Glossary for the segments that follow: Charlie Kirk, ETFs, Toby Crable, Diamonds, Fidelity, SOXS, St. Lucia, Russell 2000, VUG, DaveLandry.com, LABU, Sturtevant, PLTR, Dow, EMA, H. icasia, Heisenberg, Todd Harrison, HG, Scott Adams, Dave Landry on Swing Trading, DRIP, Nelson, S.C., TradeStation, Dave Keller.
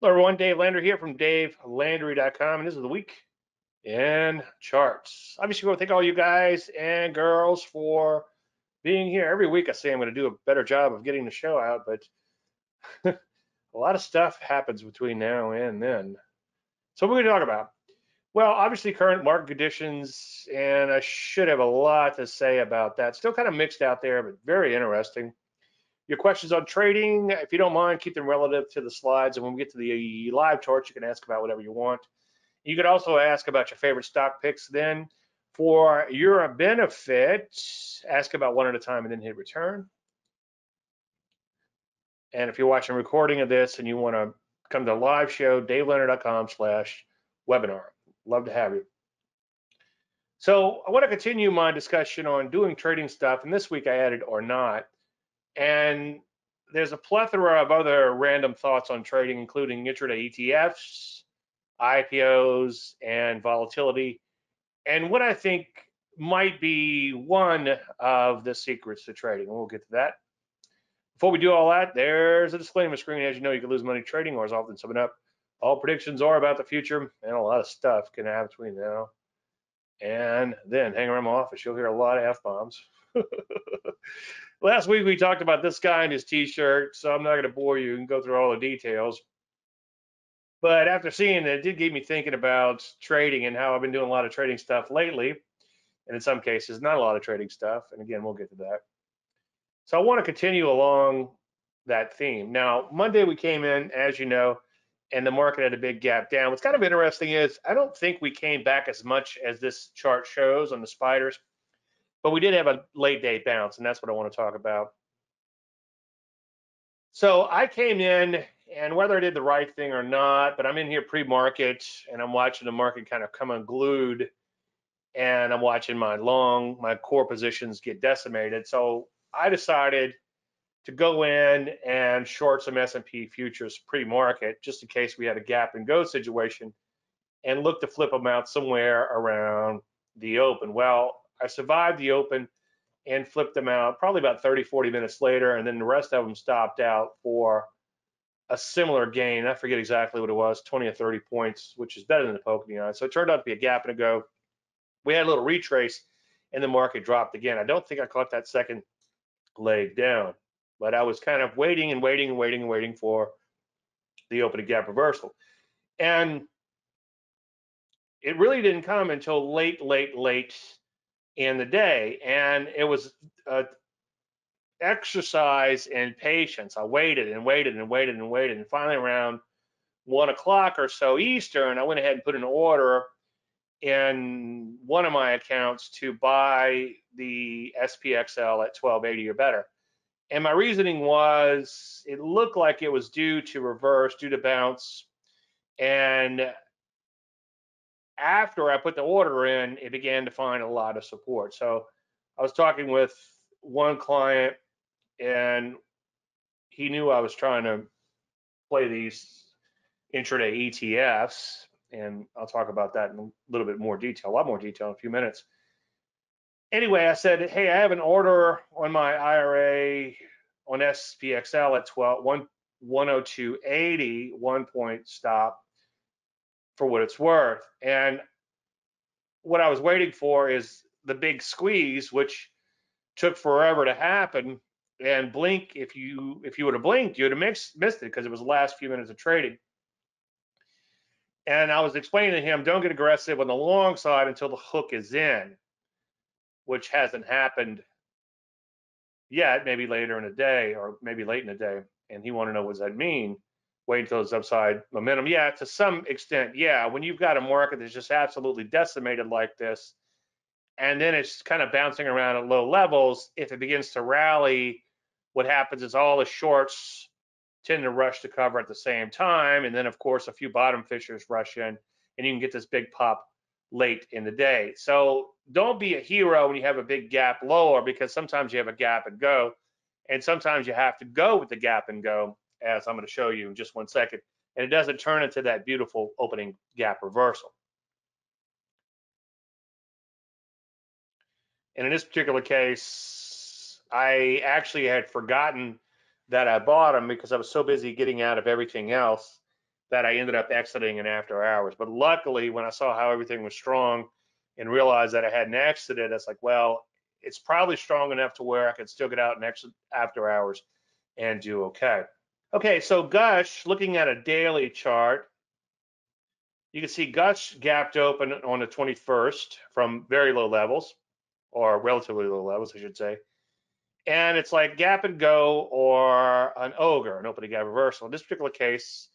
Hello everyone, Dave Landry here from DaveLandry.com, and this is the week in charts. Obviously, I want to thank all you guys and girls for being here. Every week I say I'm going to do a better job of getting the show out, but a lot of stuff happens between now and then. So what are we going to talk about? Well, obviously current market conditions, and I should have a lot to say about that. Still kind of mixed out there, but very interesting. Your questions on trading, if you don't mind, keep them relative to the slides. And when we get to the live charts, you can ask about whatever you want. You could also ask about your favorite stock picks then. For your benefit, ask about one at a time and then hit return. And if you're watching a recording of this and you want to come to the live show, DaveLandry.com/webinar. Love to have you. So I want to continue my discussion on doing trading stuff. And this week I added or not. And there's a plethora of other random thoughts on trading, including intraday ETFs, IPOs, and volatility. And what I think might be one of the secrets to trading. And we'll get to that. Before we do all that, there's a disclaimer screen. As you know, you can lose money trading, or as often summing up, all predictions are about the future, and a lot of stuff can happen between now and then. Hang around my office. You'll hear a lot of F-bombs. Last week, we talked about this guy and his T-shirt, so I'm not going to bore you and go through all the details. But after seeing it, it did get me thinking about trading and how I've been doing a lot of trading stuff lately, and in some cases, not a lot of trading stuff. And again, we'll get to that. So I want to continue along that theme. Now, Monday, we came in, as you know, and the market had a big gap down. What's kind of interesting is I don't think we came back as much as this chart shows on the Spiders. But we did have a late day bounce, and that's what I want to talk about. So I came in, and whether I did the right thing or not, but I'm in here pre-market, and I'm watching the market kind of come unglued, and I'm watching my long, my core positions get decimated. So I decided to go in and short some S&P futures pre-market, just in case we had a gap and go situation, and look to flip them out somewhere around the open. Well, I survived the open and flipped them out probably about 30, 40 minutes later, and then the rest of them stopped out for a similar gain. I forget exactly what it was, 20 or 30 points, which is better than the poke in the eye. So it turned out to be a gap and a go. We had a little retrace, and the market dropped again. I don't think I caught that second leg down, but I was kind of waiting and waiting and waiting and waiting for the open to gap reversal. And it really didn't come until late in the day, and it was an exercise in patience. I waited and waited and waited and waited, and finally around 1 o'clock or so Eastern, I went ahead and put an order in one of my accounts to buy the SPXL at 1280 or better. And my reasoning was it looked like it was due to reverse, due to bounce, and after I put the order in, it began to find a lot of support. So I was talking with one client, and he knew I was trying to play these intraday ETFs, and I'll talk about that in a little bit more detail, a lot more detail in a few minutes. Anyway, I said, hey, I have an order on my IRA on SPXL at 102.80, 1 point stop, for what it's worth. And what I was waiting for is the big squeeze, which took forever to happen. And blink, if you would have blinked, you would have missed it, because it was the last few minutes of trading. And I was explaining to him, don't get aggressive on the long side until the hook is in, which hasn't happened yet, maybe later in the day or maybe late in the day. And he wanted to know, what does that mean? Wait until it's upside momentum. Yeah, to some extent, yeah. When you've got a market that's just absolutely decimated like this, and then it's kind of bouncing around at low levels, if it begins to rally, what happens is all the shorts tend to rush to cover at the same time. And then, of course, a few bottom fishers rush in, and you can get this big pop late in the day. So don't be a hero when you have a big gap lower, because sometimes you have a gap and go, and sometimes you have to go with the gap and go, as I'm going to show you in just 1 second, and it doesn't turn into that beautiful opening gap reversal. And in this particular case, I actually had forgotten that I bought them because I was so busy getting out of everything else, that I ended up exiting in after hours. But luckily, when I saw how everything was strong and realized that I hadn't exited, it's like, well, it's probably strong enough to where I could still get out and exit after hours and do okay. Okay, so Gush, looking at a daily chart, you can see Gush gapped open on the 21st from very low levels, or relatively low levels, I should say. And it's like gap and go or an ogre, an opening gap reversal. In this particular case,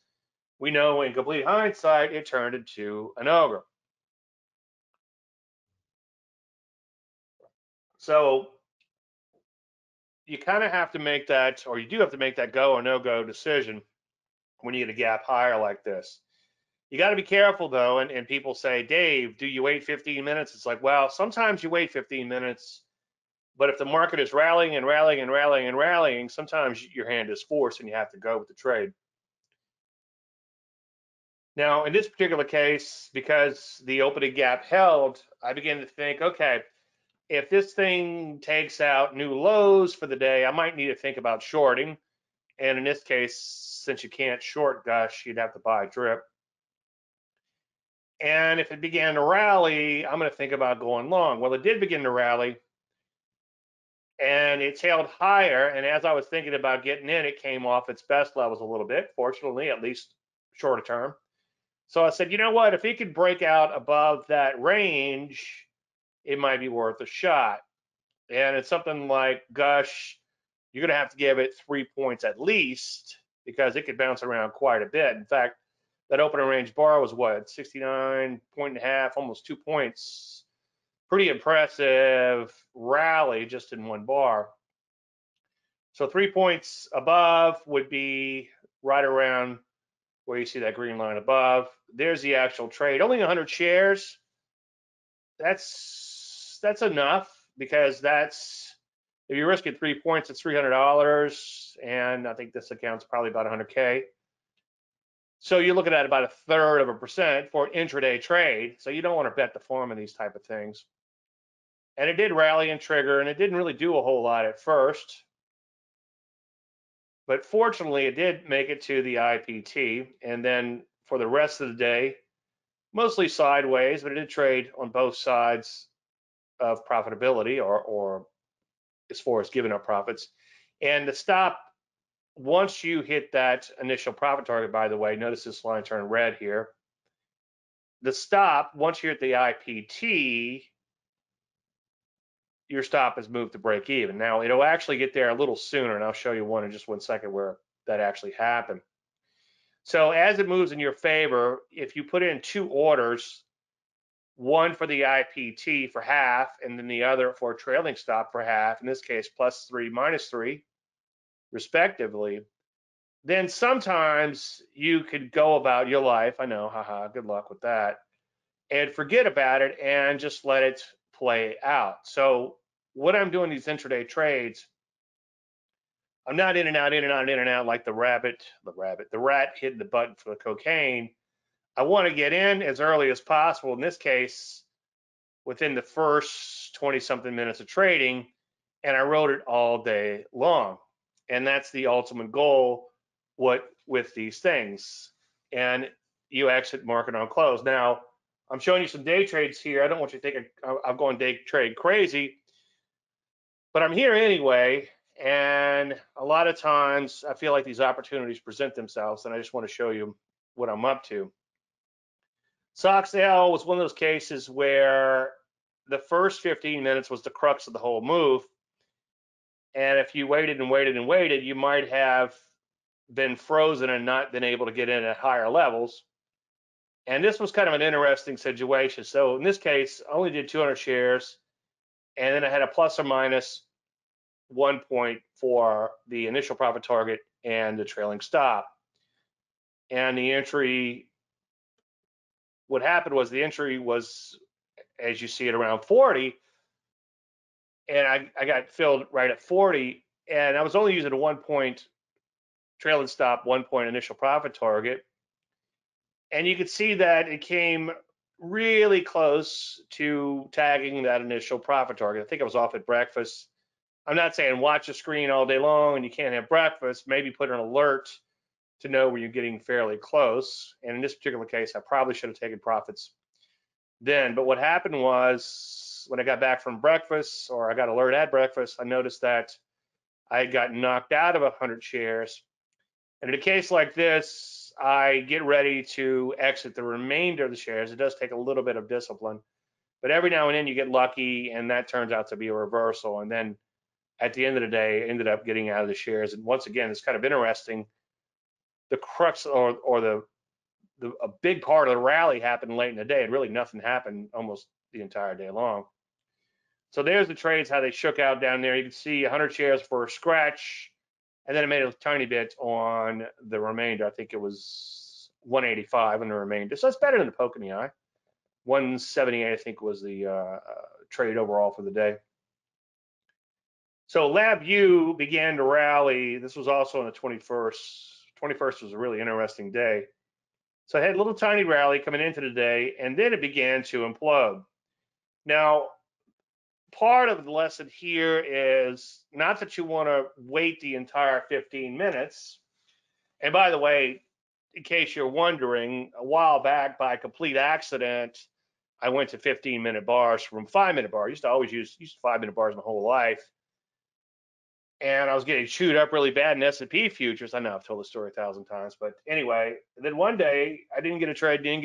we know in complete hindsight, it turned into an ogre. So you kind of have to make that, or you do have to make that go or no go decision when you get a gap higher like this. You got to be careful though, and people say, Dave, do you wait 15 minutes? It's like, well, sometimes you wait 15 minutes. But if the market is rallying and rallying and rallying and rallying, sometimes your hand is forced and you have to go with the trade. Now, in this particular case, because the opening gap held, I began to think, okay, if this thing takes out new lows for the day, I might need to think about shorting. And in this case, since you can't short Gush, you'd have to buy DRIP. And if it began to rally, I'm going to think about going long. Well, it did begin to rally. And it tailed higher, and as I was thinking about getting in, it came off its best levels a little bit, fortunately, at least shorter term. So I said, you know what, if it could break out above that range, it might be worth a shot. And it's something like Gush, you're going to have to give it 3 points at least, because it could bounce around quite a bit. In fact, that opening range bar was what, 69, point and a half, almost 2 points. Pretty impressive rally just in one bar. So 3 points above would be right around where you see that green line above. There's the actual trade. Only 100 shares. That's enough, because that's, if you're risking 3 points, it's $300, and I think this account's probably about 100K. So you're looking at about 1/3% for an intraday trade. So you don't want to bet the farm in these type of things. And it did rally and trigger, and it didn't really do a whole lot at first. But fortunately, it did make it to the IPT. And then for the rest of the day, mostly sideways, but it did trade on both sides of profitability, or as far as giving up profits. And the stop, once you hit that initial profit target, by the way, notice this line turned red here. The stop, once you're at the IPT, your stop has moved to break even. Now, it'll actually get there a little sooner, and I'll show you one in just 1 second where that actually happened. So as it moves in your favor, if you put in two orders, one for the IPT for half, and then the other for a trailing stop for half, in this case, +3, -3, respectively, then sometimes you could go about your life, I know, haha, good luck with that, and forget about it and just let it play out. So when I'm doing these intraday trades, I'm not in and out like the rat hitting the button for the cocaine. I want to get in as early as possible. In this case, within the first 20-something minutes of trading, and I wrote it all day long. And that's the ultimate goal with these things. And you exit market on close. Now, I'm showing you some day trades here. I don't want you to think I'm going day trade crazy, but I'm here anyway. And a lot of times I feel like these opportunities present themselves, and I just want to show you what I'm up to. SOXL was one of those cases where the first 15 minutes was the crux of the whole move. And if you waited and waited and waited, you might have been frozen and not been able to get in at higher levels. And this was kind of an interesting situation. So in this case, I only did 200 shares, and then I had a ±1 point for the initial profit target and the trailing stop. And the entry, what happened was the entry was, as you see it, around 40. And I got filled right at 40, and I was only using a 1 point trailing stop, 1 point initial profit target. And you could see that it came really close to tagging that initial profit target. I think I was off at breakfast. I'm not saying watch the screen all day long and you can't have breakfast, maybe put an alert to know where you're getting fairly close. And in this particular case, I probably should have taken profits then. But what happened was when I got back from breakfast, or I got alert at breakfast, I noticed that I had gotten knocked out of 100 shares. And in a case like this, I get ready to exit the remainder of the shares. It does take a little bit of discipline, but every now and then you get lucky and that turns out to be a reversal. And then at the end of the day, I ended up getting out of the shares. And once again, it's kind of interesting. The crux or a big part of the rally happened late in the day, and really nothing happened almost the entire day long. So there's the trades, how they shook out down there. You can see 100 shares for a scratch, and then it made a tiny bit on the remainder. I think it was 185 on the remainder. So it's better than the poke in the eye. 178, I think, was the trade overall for the day. So LABU began to rally. This was also on the 21st. 21st was a really interesting day. So I had a little tiny rally coming into the day, and then it began to implode. Now, part of the lesson here is not that you want to wait the entire 15 minutes. And by the way, in case you're wondering, a while back by complete accident, I went to 15-minute bars from 5-minute bars. I used to always use 5-minute bars my whole life. And I was getting chewed up really bad in S&P futures. I know I've told the story 1,000 times, but anyway, then one day I didn't get a trade. I'm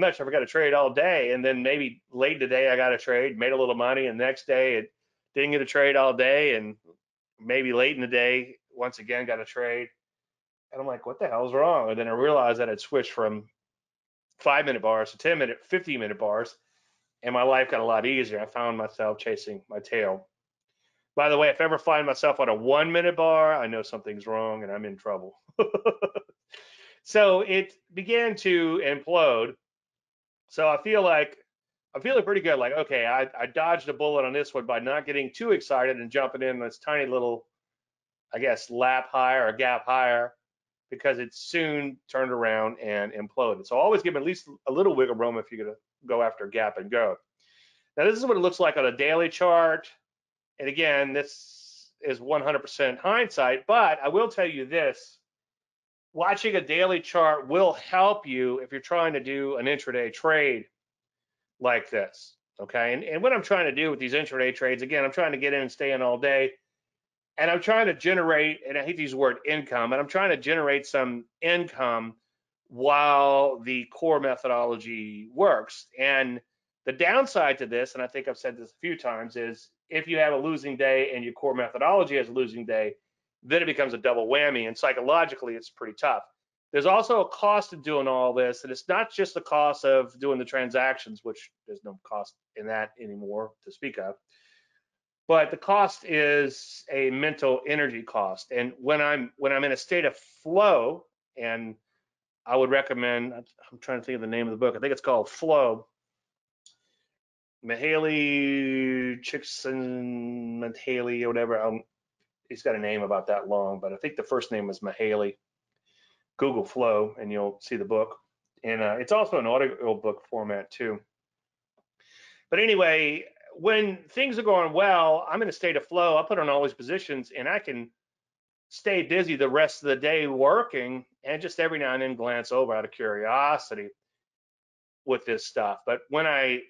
not sure if I got a trade all day, and then maybe late today I got a trade, made a little money, and the next day it didn't get a trade all day, and maybe late in the day once again got a trade, and I'm like, what the hell's wrong? And then I realized that I'd switched from 5-minute bars to 50-minute bars, and my life got a lot easier. I found myself chasing my tail. By the way, if I ever find myself on a 1-minute bar, I know something's wrong and I'm in trouble. So it began to implode. So I'm feeling pretty good. Like, okay, I dodged a bullet on this one by not getting too excited and jumping in this tiny little, I guess, lap higher or gap higher, because it soon turned around and imploded. So always give them at least a little wiggle room if you're going to go after a gap and go. Now, this is what it looks like on a daily chart. And again, this is 100% hindsight, but I will tell you this. Watching a daily chart will help you if you're trying to do an intraday trade like this, okay? And what I'm trying to do with these intraday trades, again, I'm trying to get in and stay in all day, and I'm trying to generate, and I hate to use the word income, but I'm trying to generate some income while the core methodology works. And the downside to this, and I think I've said this a few times, is if you have a losing day and your core methodology has a losing day, then it becomes a double whammy, and psychologically it's pretty tough. There's also a cost of doing all this, and it's not just the cost of doing the transactions, which there's no cost in that anymore to speak of, but the cost is a mental energy cost. And when I'm in a state of flow, and I would recommend, I'm trying to think of the name of the book, I think it's called Flow. Mahaley Chikson, Mahaley or whatever, he's got a name about that long, but I think the first name was Mahaley. Google Flow and you'll see the book. And it's also an audio book format too. But anyway, when things are going well, I'm in a state of flow. I put on all these positions and I can stay busy the rest of the day working, and just every now and then glance over out of curiosity with this stuff. But when I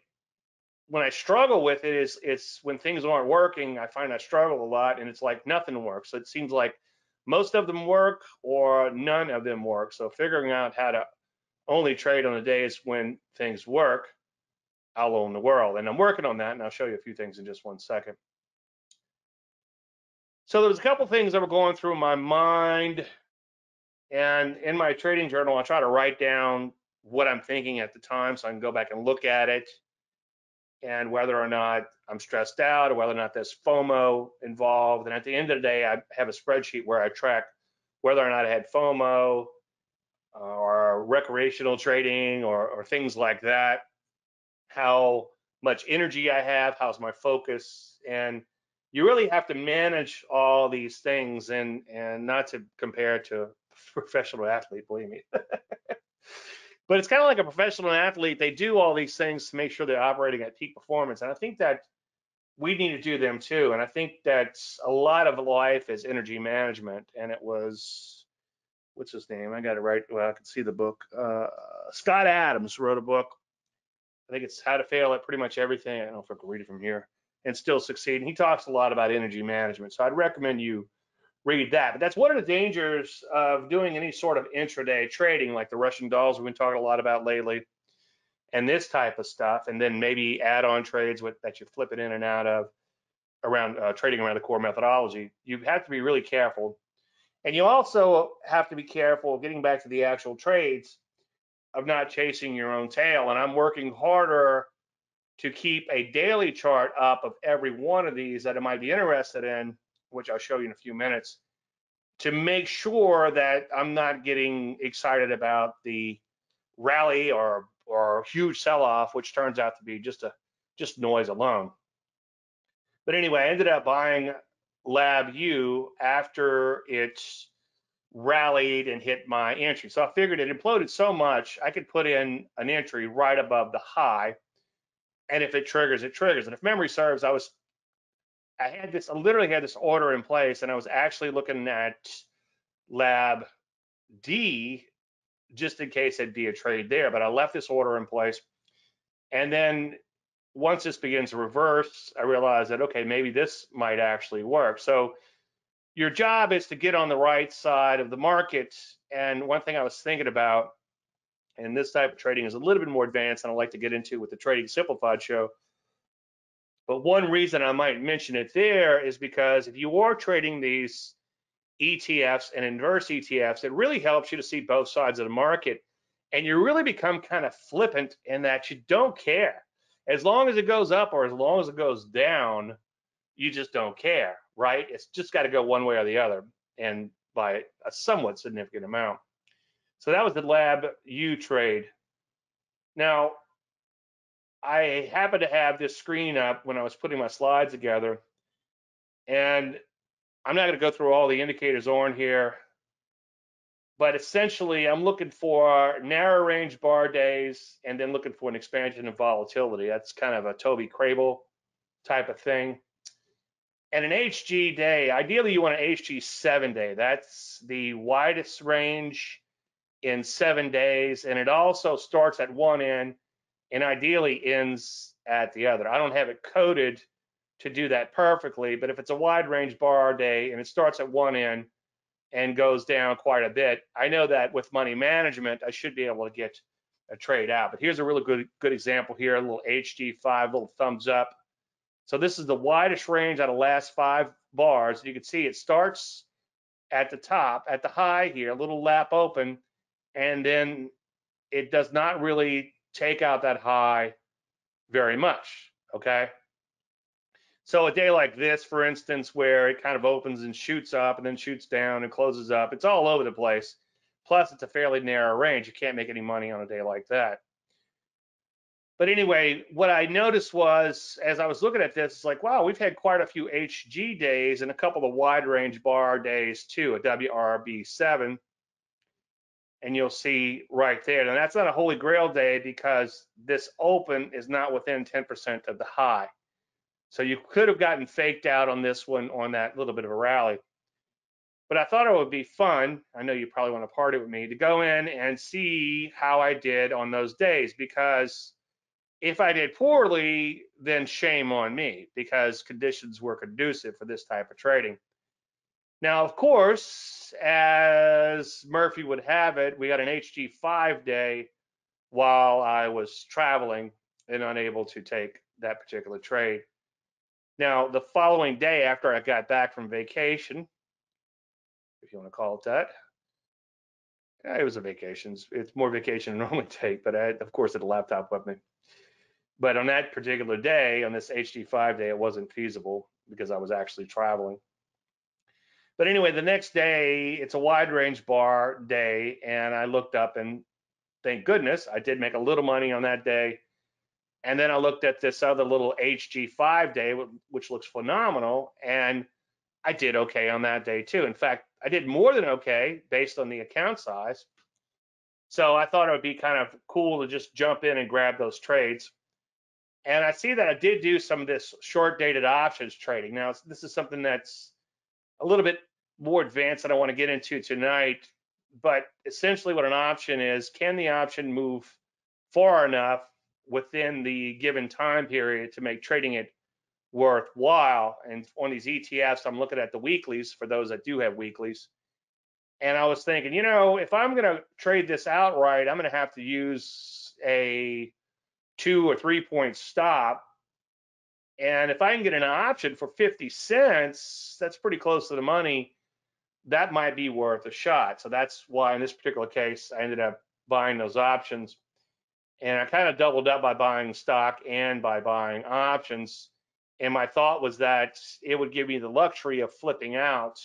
struggle with it, it's when things aren't working. I find I struggle a lot, and it's like nothing works. So it seems like most of them work or none of them work. So figuring out how to only trade on the days when things work, I'll own the world. And I'm working on that, and I'll show you a few things in just one second. So there was a couple things that were going through my mind, and in my trading journal, I try to write down what I'm thinking at the time so I can go back and look at it, and whether or not I'm stressed out or whether or not there's FOMO involved. And at the end of the day, I have a spreadsheet where I track whether or not I had FOMO or recreational trading or things like that, how much energy I have, how's my focus. And you really have to manage all these things, and not to compare to a professional athlete, believe me. But it's kind of like a professional athlete. They do all these things to make sure they're operating at peak performance. And I think that we need to do them too. And I think that's a lot of life is energy management. And it was, what's his name? I got it right. Well, I can see the book. Scott Adams wrote a book. I think it's How to Fail at Pretty Much Everything. I don't know if I can read it from here and Still Succeed. And he talks a lot about energy management. So I'd recommend you read that. But that's one of the dangers of doing any sort of intraday trading, like the Russian dolls we've been talking a lot about lately, and this type of stuff, and then maybe add-on trades with that you flip it in and out of around trading around the core methodology. You have to be really careful. And you also have to be careful, getting back to the actual trades, of not chasing your own tail. And I'm working harder to keep a daily chart up of every one of these that I might be interested in, which I'll show you in a few minutes, to make sure that I'm not getting excited about the rally or huge sell-off, which turns out to be just noise alone. But anyway, I ended up buying LABU after it's rallied and hit my entry. So I figured it imploded so much, I could put in an entry right above the high. And if it triggers, it triggers. And if memory serves, I literally had this order in place, and I was actually looking at Lab D just in case it'd be a trade there, but I left this order in place. And then once this begins to reverse, I realized that, okay, maybe this might actually work. So your job is to get on the right side of the market. And one thing I was thinking about, and this type of trading is a little bit more advanced and I like to get into with the Trading Simplified show, but one reason I might mention it there is because if you are trading these ETFs and inverse ETFs, it really helps you to see both sides of the market. And you really become kind of flippant in that you don't care. As long as it goes up or as long as it goes down, you just don't care, right? It's just got to go one way or the other, and by a somewhat significant amount. So that was the LABU trade. Now, I happened to have this screen up when I was putting my slides together, and I'm not going to go through all the indicators on here, but essentially I'm looking for narrow range bar days and then looking for an expansion of volatility. That's kind of a Toby Crable type of thing. And an HG day, ideally you want an HG 7 day. That's the widest range in 7 days, and it also starts at one end and ideally ends at the other. I don't have it coded to do that perfectly, but if it's a wide range bar day and it starts at one end and goes down quite a bit, I know that with money management, I should be able to get a trade out. But here's a really good example here, a little HG5, little thumbs up. So this is the widest range out of the last 5 bars. You can see it starts at the top, at the high here, a little lap open, and then it does not really take out that high very much, okay? So a day like this, for instance, where it kind of opens and shoots up and then shoots down and closes up, it's all over the place. Plus, it's a fairly narrow range. You can't make any money on a day like that. But anyway, what I noticed was, as I was looking at this, it's like, wow, we've had quite a few HG days and a couple of wide range bar days too, a WRB7. And you'll see right there. And that's not a holy grail day because this open is not within 10% of the high. So you could have gotten faked out on this one on that little bit of a rally. But I thought it would be fun, I know you probably want to party with me, to go in and see how I did on those days, because if I did poorly, then shame on me, because conditions were conducive for this type of trading. Now, of course, as Murphy would have it, we got an HG5 day while I was traveling and unable to take that particular trade. Now, the following day after I got back from vacation, if you want to call it that, it was a vacation. It's more vacation than I normally take, but I, of course, had a laptop with me. But on that particular day, on this HG5 day, it wasn't feasible because I was actually traveling. But anyway, the next day, it's a wide range bar day, and I looked up, and thank goodness, I did make a little money on that day. And then I looked at this other little HG5 day, which looks phenomenal, and I did okay on that day too. In fact, I did more than okay based on the account size. So I thought it would be kind of cool to just jump in and grab those trades. And I see that I did do some of this short-dated options trading. Now, this is something that's a little bit more advanced that I want to get into tonight. But essentially what an option is, can the option move far enough within the given time period to make trading it worthwhile? And on these ETFs, I'm looking at the weeklies for those that do have weeklies. And I was thinking, you know, if I'm going to trade this outright, I'm going to have to use a 2 or 3 point stop. And if I can get an option for 50 cents, that's pretty close to the money. That might be worth a shot. So that's why in this particular case, I ended up buying those options. And I kind of doubled up by buying stock and by buying options. And my thought was that it would give me the luxury of flipping out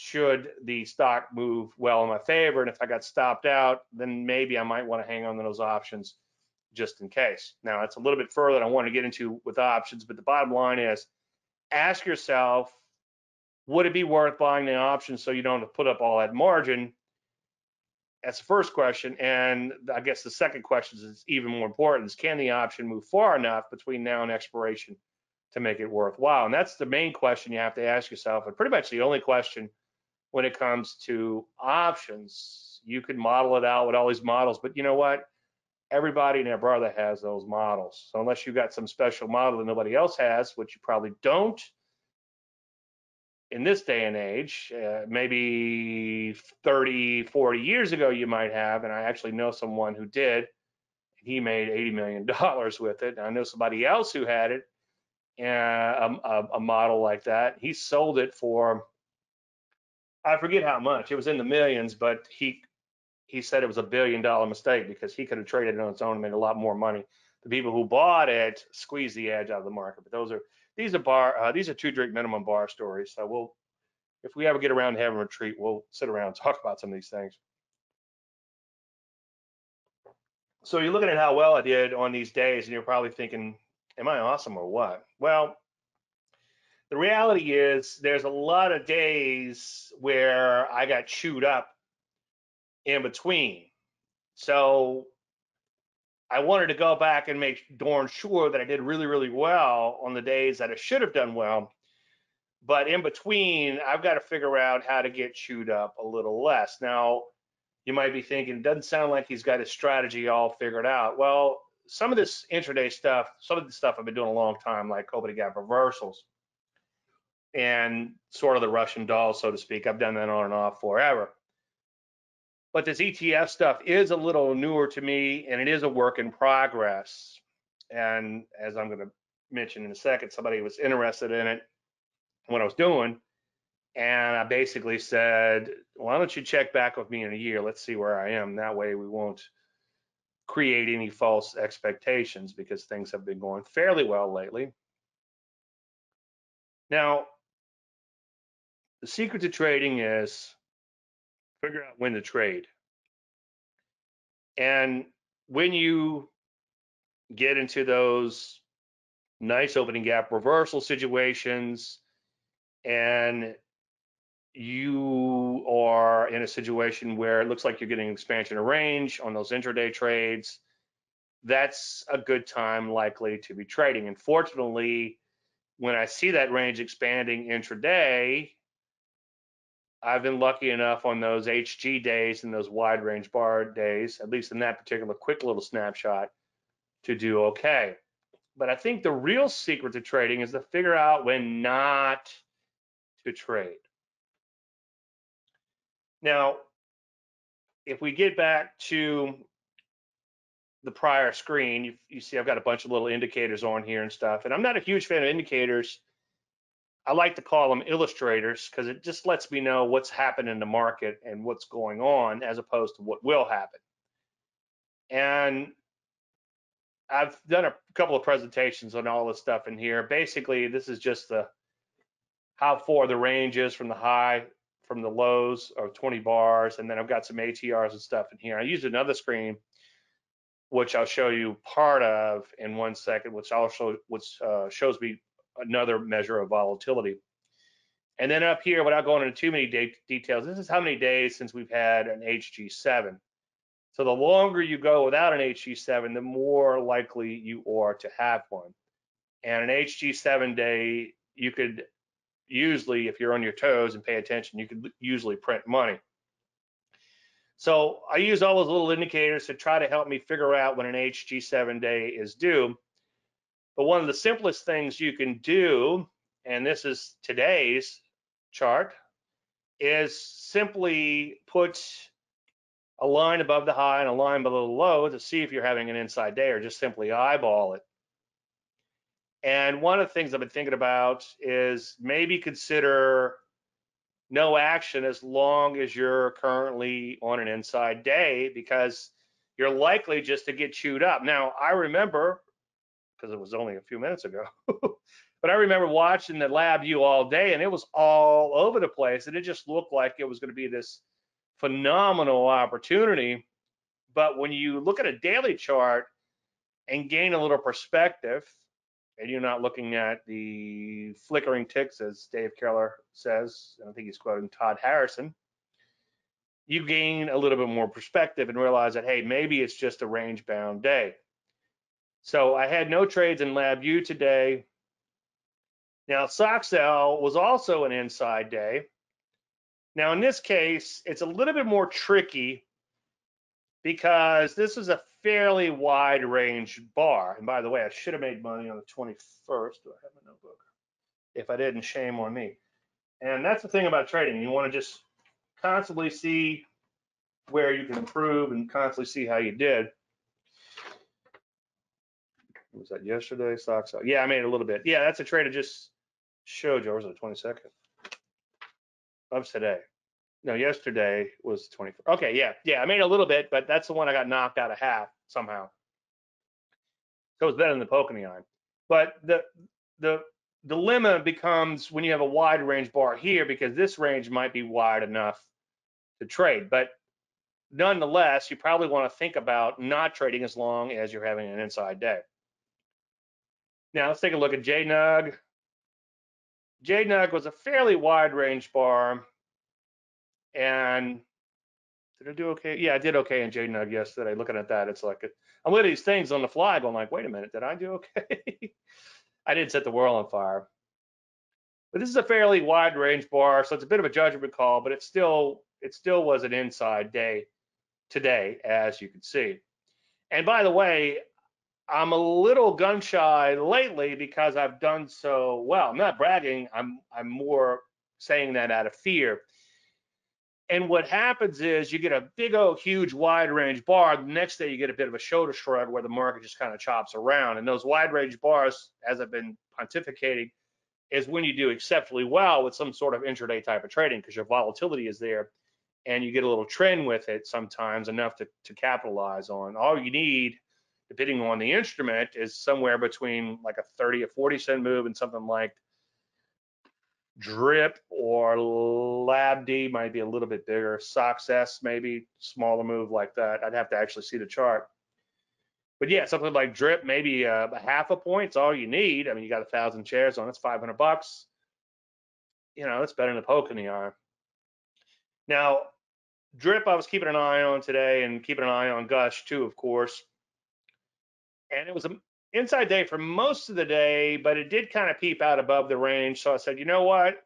should the stock move well in my favor. And if I got stopped out, then maybe I might want to hang on to those options just in case. Now, it's a little bit further than I want to get into with options, but the bottom line is ask yourself, would it be worth buying the option so you don't have to put up all that margin? That's the first question. And I guess the second question is even more important, is can the option move far enough between now and expiration to make it worthwhile? And that's the main question you have to ask yourself, and pretty much the only question when it comes to options. You could model it out with all these models, but you know what? Everybody and their brother has those models. So unless you've got some special model that nobody else has, which you probably don't, in this day and age, maybe 30, 40 years ago, you might have, and I actually know someone who did, and he made $80 million with it. And I know somebody else who had it, a model like that. He sold it for, I forget how much, it was in the millions, but he said it was a $1 billion mistake because he could have traded it on its own and made a lot more money. The people who bought it squeezed the edge out of the market, but these are two drink minimum bar stories. So we'll, if we ever get around to having a retreat, we'll sit around and talk about some of these things. So you're looking at how well I did on these days, and you're probably thinking, am I awesome or what? Well, the reality is there's a lot of days where I got chewed up in between. So I wanted to go back and make darn sure that I did really, really well on the days that I should have done well. But in between, I've got to figure out how to get chewed up a little less. Now, you might be thinking, it doesn't sound like he's got his strategy all figured out. Well, some of this intraday stuff, some of the stuff I've been doing a long time, like opening gap reversals and sort of the Russian doll, so to speak. I've done that on and off forever. But this ETF stuff is a little newer to me, and it is a work in progress. And as I'm going to mention in a second, somebody was interested in it, what I was doing. And I basically said, why don't you check back with me in a year? Let's see where I am. That way we won't create any false expectations, because things have been going fairly well lately. Now, the secret to trading is figure out when to trade. And when you get into those nice opening gap reversal situations, and you are in a situation where it looks like you're getting expansion of range on those intraday trades, that's a good time likely to be trading. And fortunately, when I see that range expanding intraday, I've been lucky enough on those HG days and those wide range bar days, at least in that particular quick little snapshot, to do okay. But I think the real secret to trading is to figure out when not to trade. Now, if we get back to the prior screen, you see I've got a bunch of little indicators on here and stuff, and I'm not a huge fan of indicators. I like to call them illustrators, because it just lets me know what's happened in the market and what's going on, as opposed to what will happen. And I've done a couple of presentations on all this stuff in here. Basically, this is just the how far the range is from the high, from the lows of 20 bars, and then I've got some ATRs and stuff in here. I used another screen, which I'll show you part of in 1 second, which also shows me another measure of volatility. And then up here, without going into too many details, this is how many days since we've had an HG7. So the longer you go without an HG7, the more likely you are to have one. And an HG7 day, you could usually, if you're on your toes and pay attention, you could usually print money. So I use all those little indicators to try to help me figure out when an HG7 day is due. But one of the simplest things you can do, and this is today's chart, is simply put a line above the high and a line below the low to see if you're having an inside day, or just simply eyeball it. And one of the things I've been thinking about is maybe consider no action as long as you're currently on an inside day, because you're likely just to get chewed up. Now, I remember, because it was only a few minutes ago, but I remember watching the LABU all day, and it was all over the place, and it just looked like it was going to be this phenomenal opportunity. But when you look at a daily chart and gain a little perspective, and you're not looking at the flickering ticks, as Dave Keller says, and I think he's quoting Todd Harrison, you gain a little bit more perspective and realize that, hey, maybe it's just a range-bound day. So I had no trades in LabU today. Now, SOXL was also an inside day. Now, in this case, it's a little bit more tricky because this is a fairly wide range bar. And by the way, I should have made money on the 21st. Do I have a notebook? If I didn't, shame on me. And that's the thing about trading. You want to just constantly see where you can improve and constantly see how you did. Was that yesterday? SOXL. Yeah, I made a little bit. Yeah, that's a trade I just showed you. Or was it the 22nd? Of today. No, yesterday was 24. Okay, yeah, I made a little bit, but that's the one I got knocked out of half somehow. So it's better than the poke in the eye. But the dilemma becomes when you have a wide range bar here, because this range might be wide enough to trade. But nonetheless, you probably want to think about not trading as long as you're having an inside day. Now let's take a look at JNUG. JNUG was a fairly wide range bar. And did I do okay? Yeah, I did okay in JNUG yesterday. Looking at that, it's like, I'm looking at these things on the fly going like, wait a minute, did I do okay? I didn't set the world on fire. But this is a fairly wide range bar, so it's a bit of a judgment call, but it still was an inside day today, as you can see. And by the way, I'm a little gun shy lately because I've done so well. I'm not bragging, I'm more saying that out of fear. And what happens is you get a big, old, huge wide range bar. The next day you get a bit of a shoulder shrug where the market just kind of chops around. And those wide range bars, as I've been pontificating, is when you do exceptionally well with some sort of intraday type of trading, because your volatility is there and you get a little trend with it sometimes, enough to capitalize on. All you need, depending on the instrument, is somewhere between like a 30 or 40 cent move and something like DRIP or Lab D might be a little bit bigger. SOXS maybe, smaller move like that. I'd have to actually see the chart. But yeah, something like DRIP, maybe a half a point's all you need. I mean, you got 1,000 shares on, it's $500. You know, it's better than a poke in the eye. Now, DRIP I was keeping an eye on today and keeping an eye on Gush too, of course. And it was an inside day for most of the day, but it did kind of peep out above the range. So I said, you know what?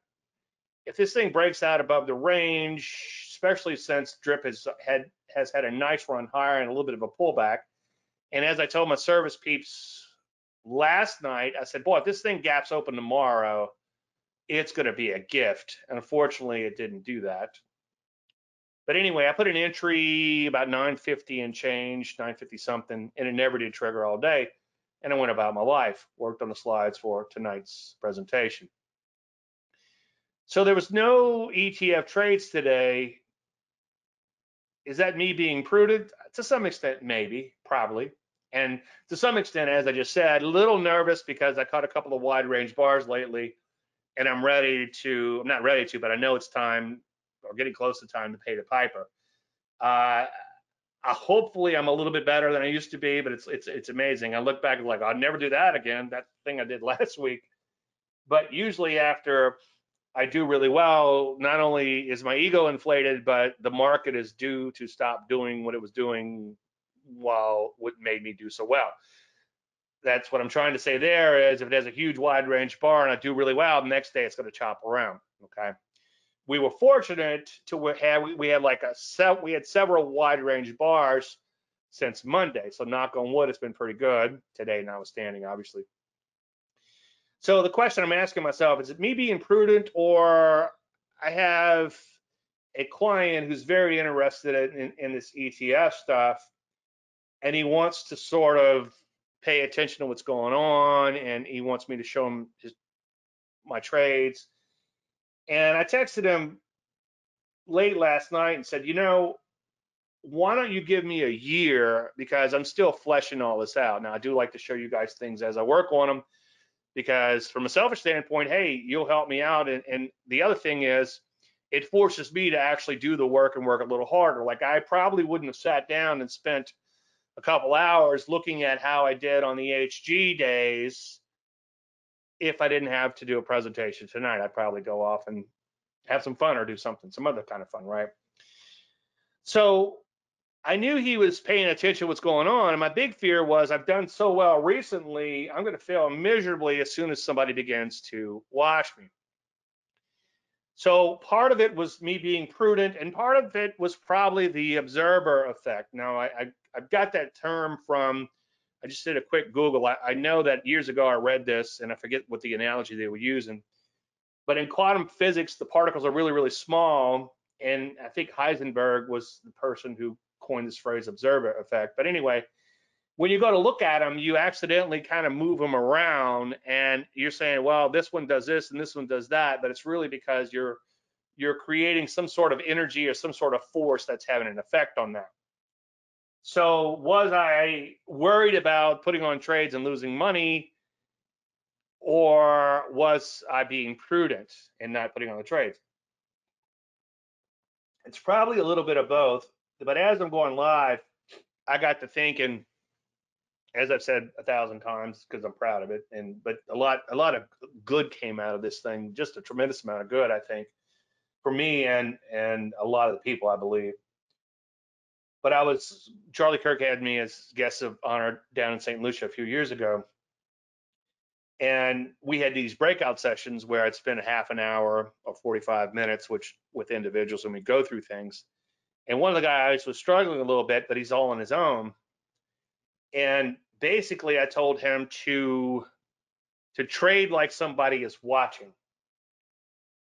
If this thing breaks out above the range, especially since DRIP has had a nice run higher and a little bit of a pullback. And as I told my service peeps last night, I said, boy, if this thing gaps open tomorrow, it's going to be a gift. And unfortunately, it didn't do that. But anyway, I put an entry about 950 and change, 950 something, and it never did trigger all day. And I went about my life, worked on the slides for tonight's presentation. So there was no ETF trades today. Is that me being prudent? To some extent, maybe, probably. And to some extent, as I just said, a little nervous because I caught a couple of wide range bars lately, and I'm not ready to, but I know it's time, or getting close to time, to pay the piper. Hopefully I'm a little bit better than I used to be, but it's amazing. I look back like, I'll never do that again, that thing I did last week. But usually after I do really well, not only is my ego inflated, but the market is due to stop doing what it was doing while what made me do so well. That's what I'm trying to say there is if it has a huge wide range bar and I do really well, the next day it's going to chop around, okay? We were fortunate to have, we had several wide range bars since Monday. So knock on wood, it's been pretty good today, notwithstanding, obviously. So the question I'm asking myself, is it me being prudent, or I have a client who's very interested in this ETF stuff and he wants to sort of pay attention to what's going on and he wants me to show him my trades. And I texted him late last night and said, you know, why don't you give me a year, because I'm still fleshing all this out. Now, I do like to show you guys things as I work on them, because from a selfish standpoint, hey, you'll help me out. And the other thing is, it forces me to actually do the work and work a little harder. Like I probably wouldn't have sat down and spent a couple hours looking at how I did on the HG days if I didn't have to do a presentation tonight. I'd probably go off and have some fun or do something, some other kind of fun, right? So I knew he was paying attention to what's going on, and my big fear was I've done so well recently, I'm going to fail miserably as soon as somebody begins to watch me. So part of it was me being prudent, and part of it was probably the observer effect. Now, I've got that term from, I just did a quick Google. I know that years ago I read this, and I forget what the analogy they were using, but in quantum physics, the particles are really, really small, and I think Heisenberg was the person who coined this phrase, observer effect. But anyway, when you go to look at them, you accidentally kind of move them around and you're saying, well, this one does this and this one does that, but it's really because you're creating some sort of energy or some sort of force that's having an effect on that. So was I worried about putting on trades and losing money, or was I being prudent and not putting on the trades? It's probably a little bit of both. But as I'm going live, I got to thinking, as I've said 1,000 times, because I'm proud of it, but a lot of good came out of this thing, just a tremendous amount of good, I think, for me and a lot of the people, I believe. But Charlie Kirk had me as guest of honor down in St. Lucia a few years ago. And we had these breakout sessions where I'd spend a half an hour or 45 minutes, which with individuals, and we go through things. And one of the guys was struggling a little bit, but he's all on his own. And basically, I told him to trade like somebody is watching.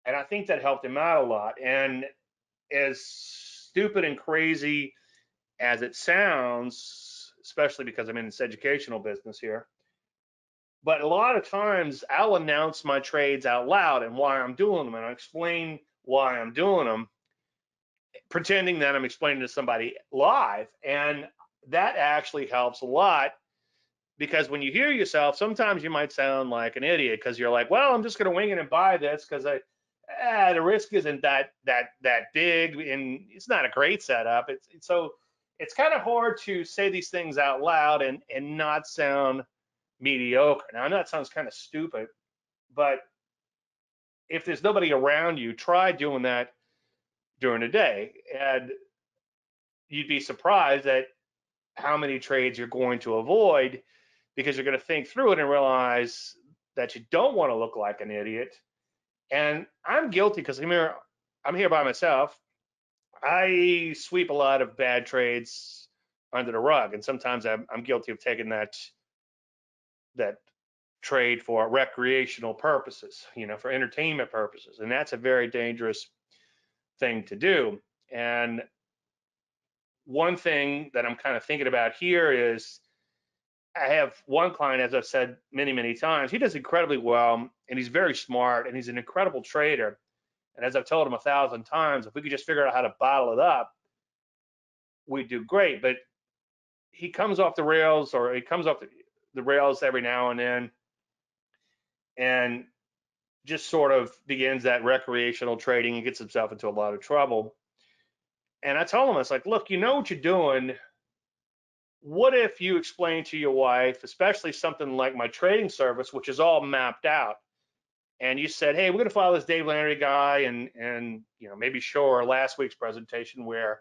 And I think that helped him out a lot. And as stupid and crazy as it sounds, especially because I'm in this educational business here, but a lot of times I'll announce my trades out loud and why I'm doing them, and I'll explain why I'm doing them, pretending that I'm explaining to somebody live. And that actually helps a lot, because when you hear yourself, sometimes you might sound like an idiot, because you're like, well, I'm just going to wing it and buy this because the risk isn't that big, and it's not a great setup. So it's kind of hard to say these things out loud and not sound mediocre. Now, I know that sounds kind of stupid, but if there's nobody around you, try doing that during the day, and you'd be surprised at how many trades you're going to avoid, because you're going to think through it and realize that you don't want to look like an idiot. And I'm guilty, because I'm here by myself. I sweep a lot of bad trades under the rug, and sometimes I'm guilty of taking that trade for recreational purposes, for entertainment purposes, and that's a very dangerous thing to do. And one thing that I'm kind of thinking about here is I have one client, as I've said many, many times, he does incredibly well, and he's very smart, and he's an incredible trader. And as I've told him 1,000 times, if we could just figure out how to bottle it up, we'd do great. But he comes off the rails, or he comes off the rails every now and then, and just sort of begins that recreational trading and gets himself into a lot of trouble. And I told him, I was like, look, you know what you're doing. What if you explain to your wife, especially something like my trading service, which is all mapped out, and you said, hey, we're going to follow this Dave Landry guy, and you know, maybe show our last week's presentation where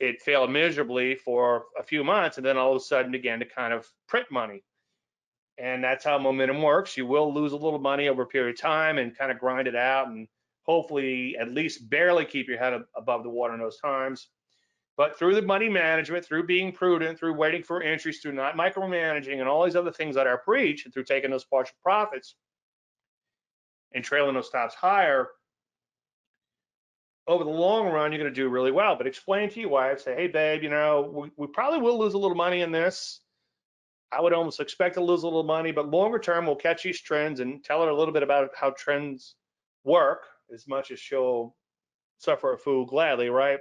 it failed miserably for a few months, and then all of a sudden began to kind of print money. And that's how momentum works. You will lose a little money over a period of time and kind of grind it out and hopefully at least barely keep your head above the water in those times. But through the money management, through being prudent, through waiting for entries, through not micromanaging and all these other things that I preach, and through taking those partial profits and trailing those stops higher, over the long run, you're going to do really well. But explain to your wife, say, hey, babe, you know, we probably will lose a little money in this. I would almost expect to lose a little money, but longer term, we'll catch these trends, and tell her a little bit about how trends work, as much as she'll suffer a fool gladly, right?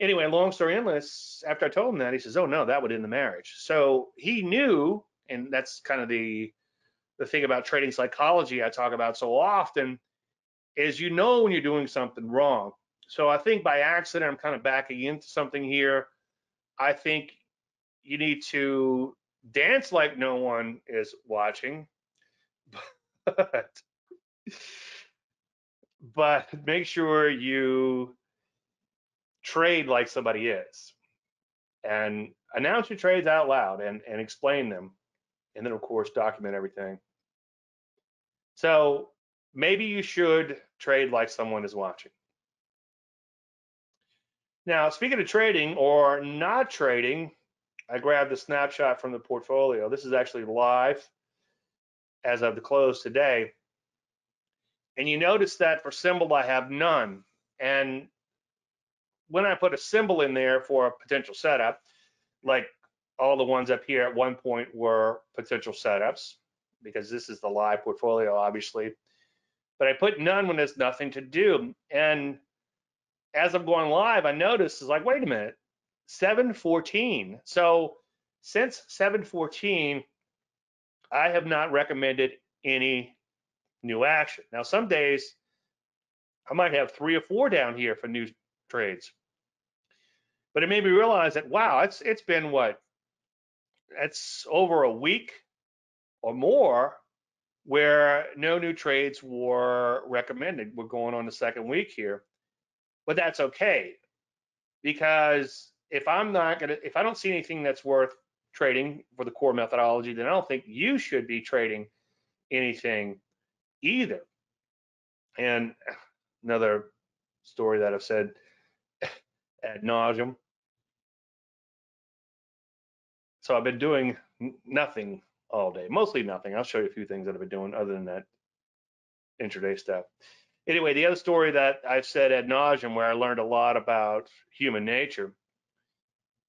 Anyway, long story endless, after I told him that, he says, oh no, that would end the marriage. So he knew, and that's kind of the thing about trading psychology I talk about so often, is you know when you're doing something wrong. So I think by accident, I'm kind of backing into something here. I think you need to dance like no one is watching, but make sure you trade like somebody is, and announce your trades out loud and explain them, and then of course document everything. So maybe you should trade like someone is watching. Now, speaking of trading or not trading, I grabbed a snapshot from the portfolio. This is actually live as of the close today. And you notice that for symbol, I have none. And when I put a symbol in there for a potential setup, like all the ones up here at one point were potential setups, because this is the live portfolio, obviously. But I put none when there's nothing to do. And as I'm going live, I notice it's like, wait a minute, 7:14. So since 7:14, I have not recommended any new action. Now, some days I might have 3 or 4 down here for new trades, but it made me realize that, wow, it's been what? That's over a week or more where no new trades were recommended. We're going on the second week here, but that's okay. Because if I don't see anything that's worth trading for the core methodology, then I don't think you should be trading anything either. And another story that I've said ad nauseum. So I've been doing nothing all day, mostly nothing. I'll show you a few things that I've been doing other than that intraday stuff. Anyway, the other story that I've said ad nauseum, where I learned a lot about human nature,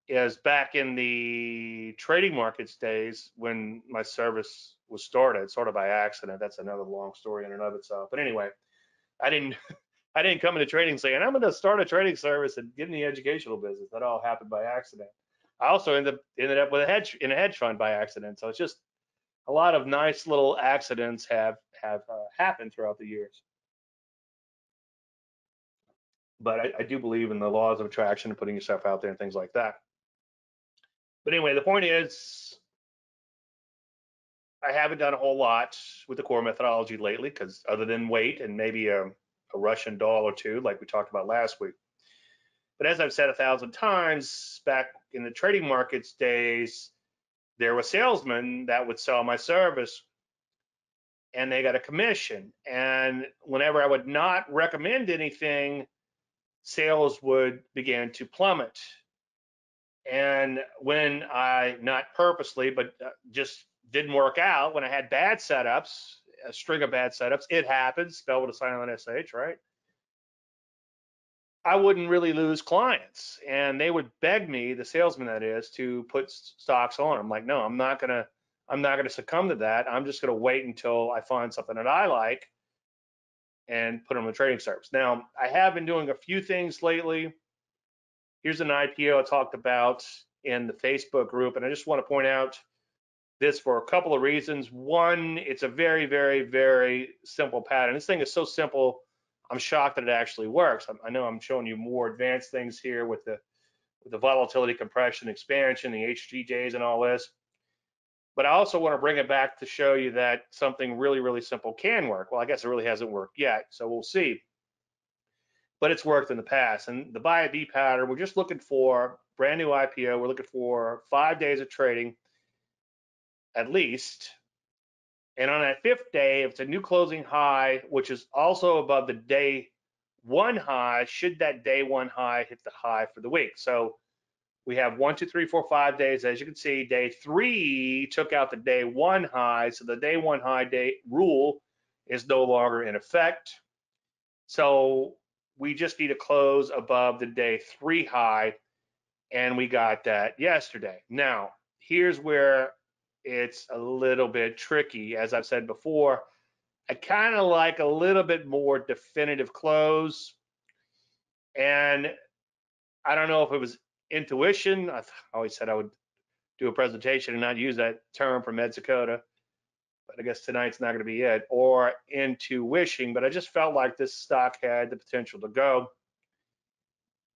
is back in the trading markets days when my service was started, sort of by accident. That's another long story in and of itself. But anyway, I didn't come into trading saying, I'm going to start a trading service and get in the educational business. That all happened by accident. I also ended up with a hedge fund by accident. So it's just a lot of nice little accidents have happened throughout the years. But I do believe in the laws of attraction and putting yourself out there and things like that. But anyway, the point is, I haven't done a whole lot with the core methodology lately, because other than wait and maybe a Russian doll or two, like we talked about last week. But as I've said 1,000 times, back in the trading markets days, there were salesmen that would sell my service, and they got a commission. And whenever I would not recommend anything, sales would begin to plummet. And when I, not purposely, but just didn't work out, when I had bad setups, a string of bad setups, it happens, spelled with a silent SH, right? I wouldn't really lose clients. And they would beg me, the salesman that is, to put stocks on. I'm like, no, I'm not gonna succumb to that. I'm just gonna wait until I find something that I like and put them on the trading service. Now, I have been doing a few things lately. Here's an IPO I talked about in the Facebook group, and I just want to point out this for a couple of reasons. One, it's a very, very, very simple pattern. This thing is so simple, I'm shocked that it actually works. I know I'm showing you more advanced things here with the volatility, compression, expansion, the HG days and all this. But I also want to bring it back to show you that something really, really simple can work. Well, I guess it really hasn't worked yet, so we'll see. But it's worked in the past. And the buy ID pattern, we're just looking for brand new IPO. We're looking for 5 days of trading at least. And on that fifth day, if it's a new closing high, which is also above the day one high, should that day one high hit the high for the week? So we have 1, 2, 3, 4, 5 days. As you can see, day three took out the day one high. So the day one high day rule is no longer in effect. So we just need to close above the day three high. And we got that yesterday. Now, here's where it's a little bit tricky. As I've said before, I kind of like a little bit more definitive close. And I don't know if it was intuition. I always said I would do a presentation and not use that term from Ed Sakota, but I guess tonight's not going to be it, or intuition. But I just felt like this stock had the potential to go.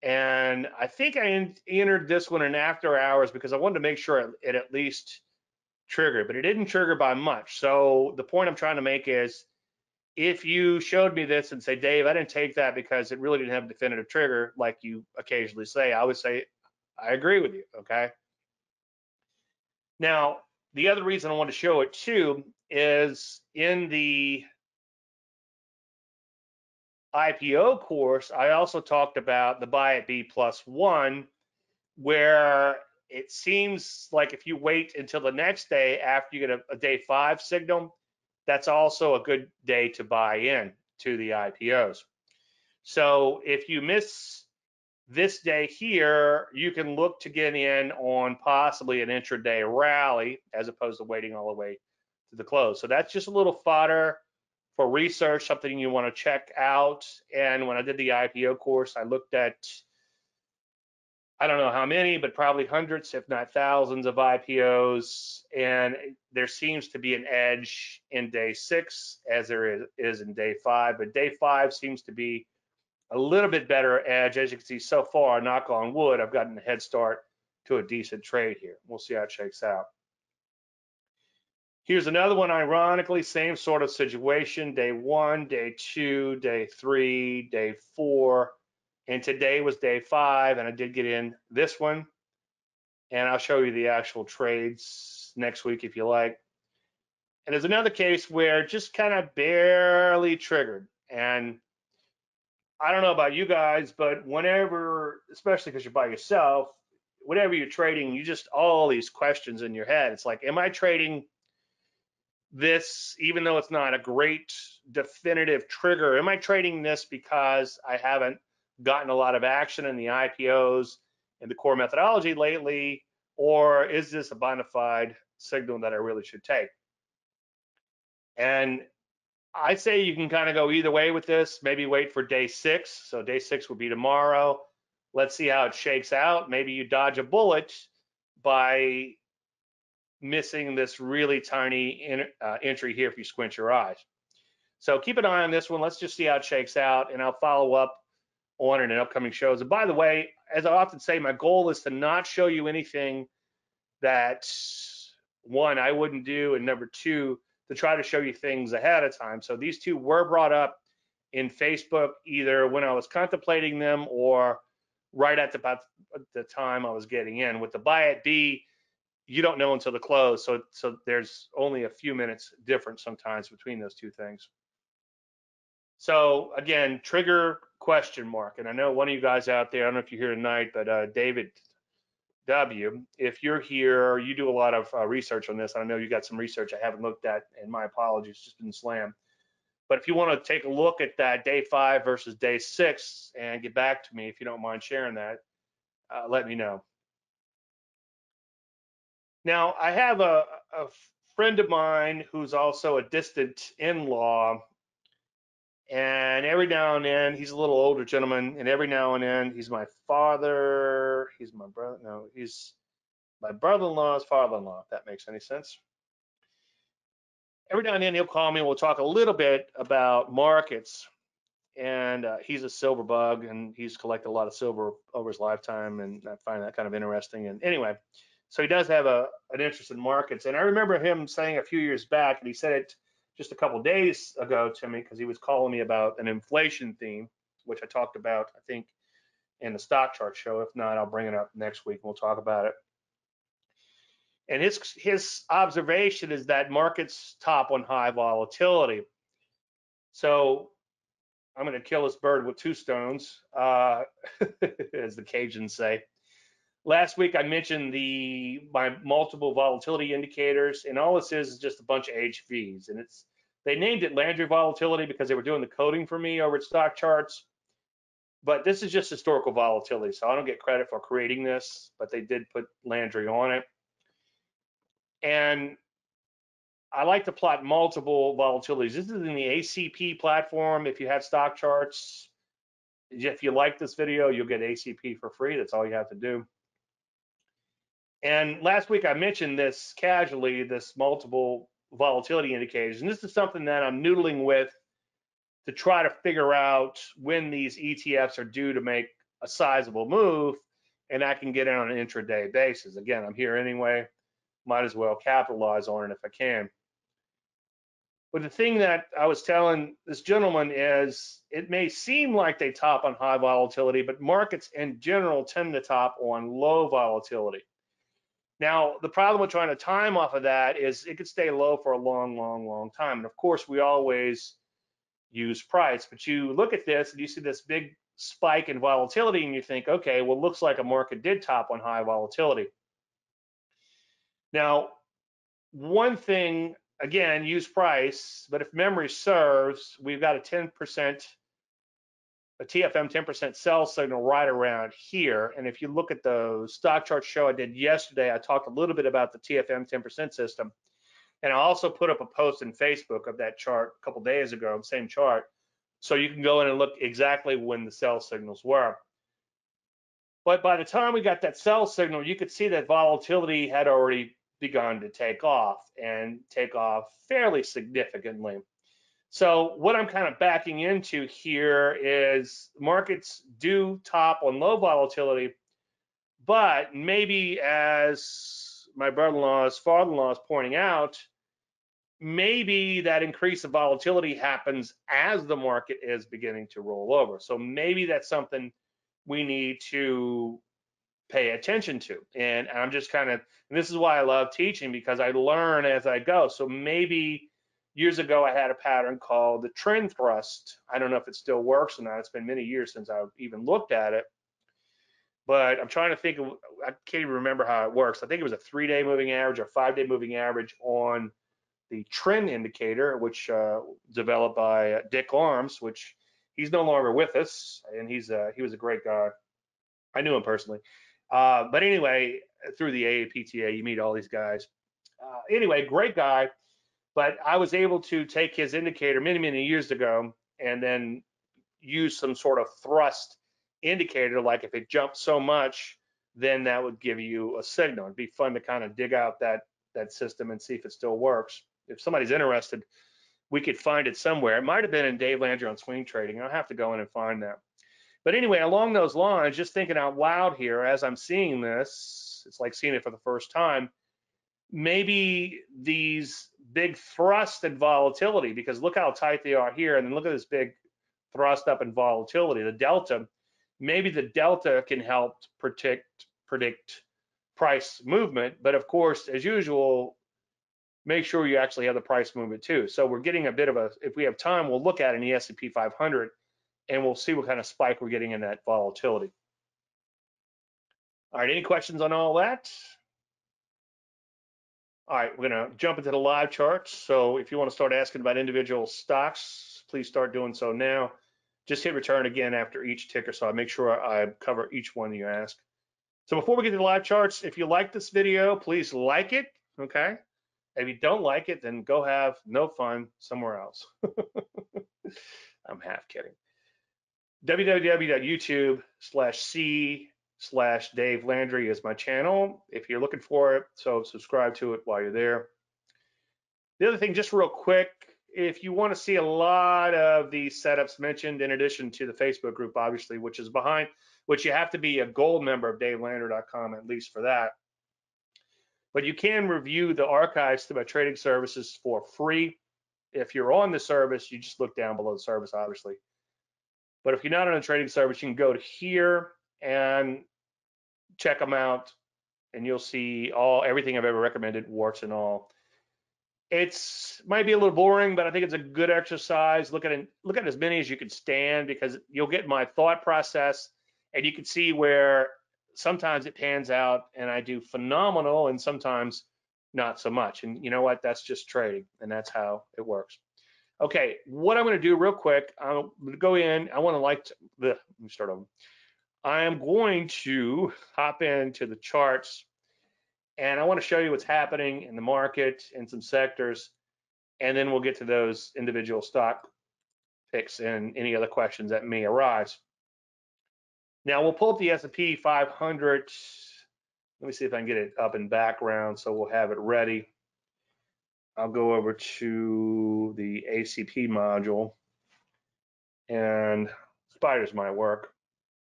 And I think I entered this one in after hours because I wanted to make sure it at least triggered, but it didn't trigger by much. So the point I'm trying to make is, if you showed me this and say, Dave, I didn't take that because it really didn't have a definitive trigger, like you occasionally say, I would say, I agree with you, okay? Now, the other reason I want to show it too is in the IPO course, I also talked about the buy at B+1, where it seems like if you wait until the next day after you get a day five signal, that's also a good day to buy in to the IPOs. So if you miss this day here, you can look to get in on possibly an intraday rally as opposed to waiting all the way to the close. So that's just a little fodder for research, something you want to check out. And when I did the IPO course, I looked at, I don't know how many, but probably hundreds, if not thousands of IPOs. And there seems to be an edge in day six as there is in day five, but day five seems to be a little bit better edge. As you can see so far, knock on wood, I've gotten a head start to a decent trade here. We'll see how it shakes out. Here's another one, ironically, same sort of situation. Day one, day two, day three, day four. And today was day five, and I did get in this one. And I'll show you the actual trades next week if you like. And there's another case where just kind of barely triggered. And I don't know about you guys, but whenever, especially because you're by yourself, whenever you're trading, you just all these questions in your head. It's like, am I trading this, even though it's not a great definitive trigger? Am I trading this because I haven't gotten a lot of action in the IPOs and the core methodology lately, or is this a bona fide signal that I really should take? And I say you can kind of go either way with this. Maybe wait for day six. So day six would be tomorrow. Let's see how it shakes out. Maybe you dodge a bullet by missing this really tiny entry here if you squint your eyes. So keep an eye on this one. Let's just see how it shakes out, and I'll follow up on in upcoming shows. And by the way, as I often say, my goal is to not show you anything that, one, I wouldn't do, and number two, to try to show you things ahead of time. So these two were brought up in Facebook either when I was contemplating them or right at about the time I was getting in. With the buy at B, you don't know until the close, so there's only a few minutes difference sometimes between those two things. So again, trigger question mark. And I know one of you guys out there, I don't know if you're here tonight, but David W., if you're here, you do a lot of research on this. I know you got some research I haven't looked at, and my apologies, it's just been slammed. But if you want to take a look at that day five versus day six and get back to me, if you don't mind sharing that, let me know. Now, I have a friend of mine who's also a distant in-law, and every now and then, he's a little older gentleman, and every now and then, he's my father, he's my brother, no, he's my brother-in-law's father-in-law, if that makes any sense. Every now and then, he'll call me, and we'll talk a little bit about markets, and he's a silver bug, and he's collected a lot of silver over his lifetime, and I find that kind of interesting, and anyway, So he does have an interest in markets. And I remember him saying a few years back, and he said it just a couple days ago to me, because he was calling me about an inflation theme, which I talked about, I think, in the stock chart show. If not, I'll bring it up next week and we'll talk about it. And his observation is that markets top on high volatility. So I'm going to kill this bird with two stones, as the Cajuns say. Last week I mentioned my multiple volatility indicators, and all this is just a bunch of HVs, and they named it Landry volatility because they were doing the coding for me over at stock charts. But this is just historical volatility, so I don't get credit for creating this, but they did put Landry on it. And I like to plot multiple volatilities. This is in the ACP platform. If you have stock charts, if you like this video, you'll get ACP for free. That's all you have to do. And last week I mentioned this casually, this multiple volatility indicators. And this is something that I'm noodling with to try to figure out when these ETFs are due to make a sizable move, and I can get it on an intraday basis. Again, I'm here anyway. Might as well capitalize on it if I can. But the thing that I was telling this gentleman is it may seem like they top on high volatility, but markets in general tend to top on low volatility. Now, the problem with trying to time off of that is it could stay low for a long, long, long time. And of course, we always use price, but you look at this and you see this big spike in volatility and you think, okay, well, looks like a market did top on high volatility. Now, one thing, again, use price, but if memory serves, we've got a TFM 10% sell signal right around here. And if you look at the stock chart show I did yesterday, I talked a little bit about the TFM 10% system. And I also put up a post in Facebook of that chart a couple days ago, same chart. So you can go in and look exactly when the sell signals were. But by the time we got that sell signal, you could see that volatility had already begun to take off, and take off fairly significantly. So what I'm kind of backing into here is markets do top on low volatility, but maybe, as my brother-in-law's father-in-law is pointing out, maybe that increase of volatility happens as the market is beginning to roll over. So maybe that's something we need to pay attention to. And I'm just kind of, and this is why I love teaching, because I learn as I go. So maybe years ago, I had a pattern called the trend thrust. I don't know if it still works or not. It's been many years since I've even looked at it, but I'm trying to think, I can't even remember how it works. I think it was a 3-day moving average or 5-day moving average on the trend indicator, which developed by Dick Arms, which he's no longer with us, and he was a great guy. I knew him personally. But anyway, through the AAPTA, you meet all these guys. Anyway, great guy. But I was able to take his indicator many, many years ago and then use some sort of thrust indicator, like if it jumped so much, then that would give you a signal. It'd be fun to kind of dig out that system and see if it still works. If somebody's interested, we could find it somewhere. It might have been in Dave Landry on Swing Trading. I'll have to go in and find that. But anyway, along those lines, just thinking out loud here, as I'm seeing this, it's like seeing it for the first time, maybe these big thrust and volatility, because look how tight they are here, and then look at this big thrust up in volatility, the delta, maybe the delta can help predict price movement. But of course, as usual, make sure you actually have the price movement too. So we're getting a bit of a, if we have time, we'll look at it in the S&P 500 and we'll see what kind of spike we're getting in that volatility. All right, any questions on all that? All right, we're gonna jump into the live charts. So if you wanna start asking about individual stocks, please start doing so now. Just hit return again after each ticker, so I make sure I cover each one you ask. So before we get to the live charts, if you like this video, please like it, okay? If you don't like it, then go have no fun somewhere else. I'm half kidding. www.youtube.com/c/DaveLandry is my channel if you're looking for it, so subscribe to it while you're there. The other thing, just real quick, if you want to see a lot of these setups mentioned, in addition to the Facebook group, obviously, which is behind, which you have to be a gold member of DaveLandry.com at least for that. But you can review the archives through my trading services for free. If you're on the service, you just look down below the service, obviously. But if you're not on a trading service, you can go to here and check them out, and you'll see everything I've ever recommended, warts and all. It's might be a little boring, but I think it's a good exercise. Look at as many as you can stand, because you'll get my thought process, and you can see where sometimes it pans out and I do phenomenal, and sometimes not so much. And you know what? That's just trading, and that's how it works. Okay, what I'm going to do real quick, I'm going to go in. I am going to hop into the charts, and I want to show you what's happening in the market and some sectors, and then we'll get to those individual stock picks and any other questions that may arise. Now we'll pull up the S&P 500. Let me see if I can get it up in background so we'll have it ready. I'll go over to the ACP module, and Spiders might work.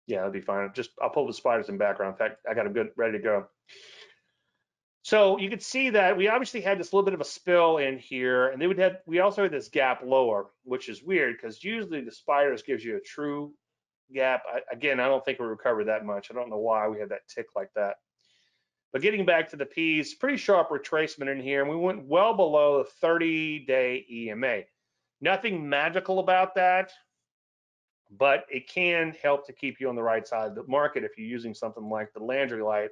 Yeah, that'd be fine. I'll pull the Spiders in background. In fact, I got them good, ready to go. So you can see that we obviously had this little bit of a spill in here, and we also had this gap lower, which is weird because usually the Spiders gives you a true gap. Again, I don't think we recovered that much. I don't know why we had that tick like that. But getting back to the P's, pretty sharp retracement in here, and we went well below the 30-day EMA. Nothing magical about that, but it can help to keep you on the right side of the market if you're using something like the Landry Light,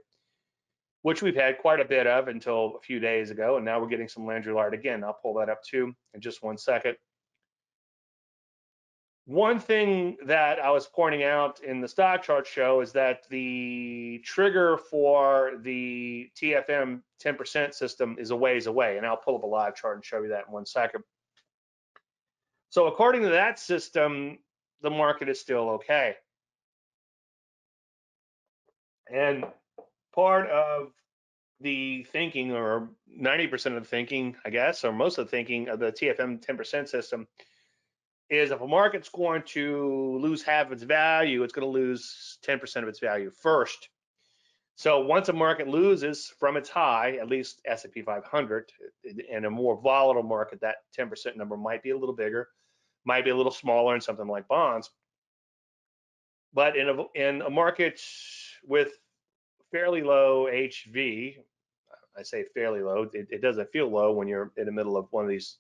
which we've had quite a bit of until a few days ago, and now we're getting some Landry Light again. I'll pull that up too in just one second. One thing that I was pointing out in the stock chart show is that the trigger for the TFM 10% system is a ways away, and I'll pull up a live chart and show you that in one second. So according to that system, the market is still okay. And part of the thinking, or 90% of the thinking, I guess, or most of the thinking of the TFM 10% system is if a market's going to lose half of its value, it's going to lose 10% of its value first. So once a market loses from its high, at least S&P 500, in a more volatile market, that 10% number might be a little bigger, might be a little smaller in something like bonds. But in a market with fairly low HV, I say fairly low, it doesn't feel low when you're in the middle of one of these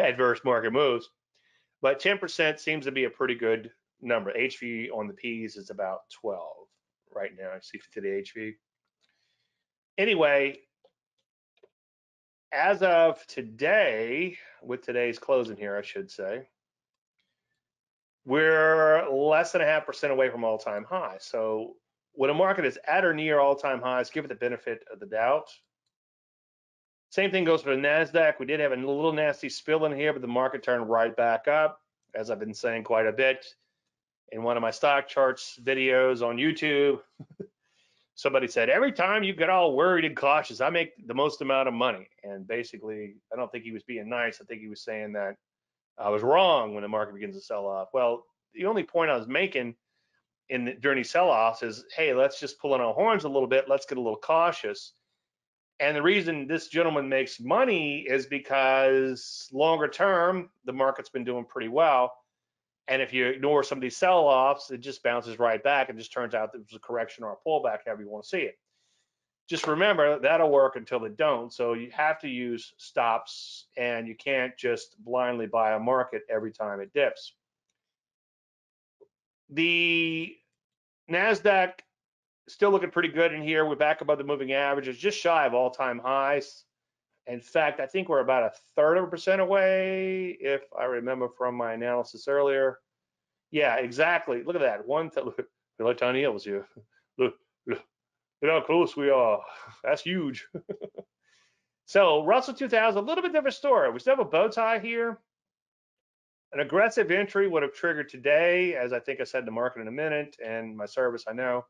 adverse market moves, but 10% seems to be a pretty good number. HV on the P's is about 12 right now. I see to the HV. Anyway, as of today, with today's closing here, I should say, we're less than 0.5% away from all-time high. So when a market is at or near all-time highs, give it the benefit of the doubt. Same thing goes for the Nasdaq. We did have a little nasty spill in here, but the market turned right back up, as I've been saying quite a bit in one of my stock charts videos on YouTube. Somebody said, every time you get all worried and cautious, I make the most amount of money. And basically, I don't think he was being nice. I think he was saying that I was wrong when the market begins to sell off. Well, the only point I was making during these sell-offs is, hey, let's just pull in our horns a little bit. Let's get a little cautious. And the reason this gentleman makes money is because longer term, the market's been doing pretty well. And if you ignore some of these sell-offs, it just bounces right back and just turns out that it was a correction or a pullback, however you want to see it. Just remember, that'll work until it don't. So you have to use stops, and you can't just blindly buy a market every time it dips. The NASDAQ still looking pretty good in here. We're back above the moving averages, just shy of all-time highs. In fact, I think we're about 1/3% away, if I remember from my analysis earlier. Yeah, exactly. Look at that. Look how Neil was here. Look how close we are. That's huge. So Russell 2000, a little bit different story. We still have a bow tie here. An aggressive entry would have triggered today, as I think I said in the market in a minute, and my service, I know.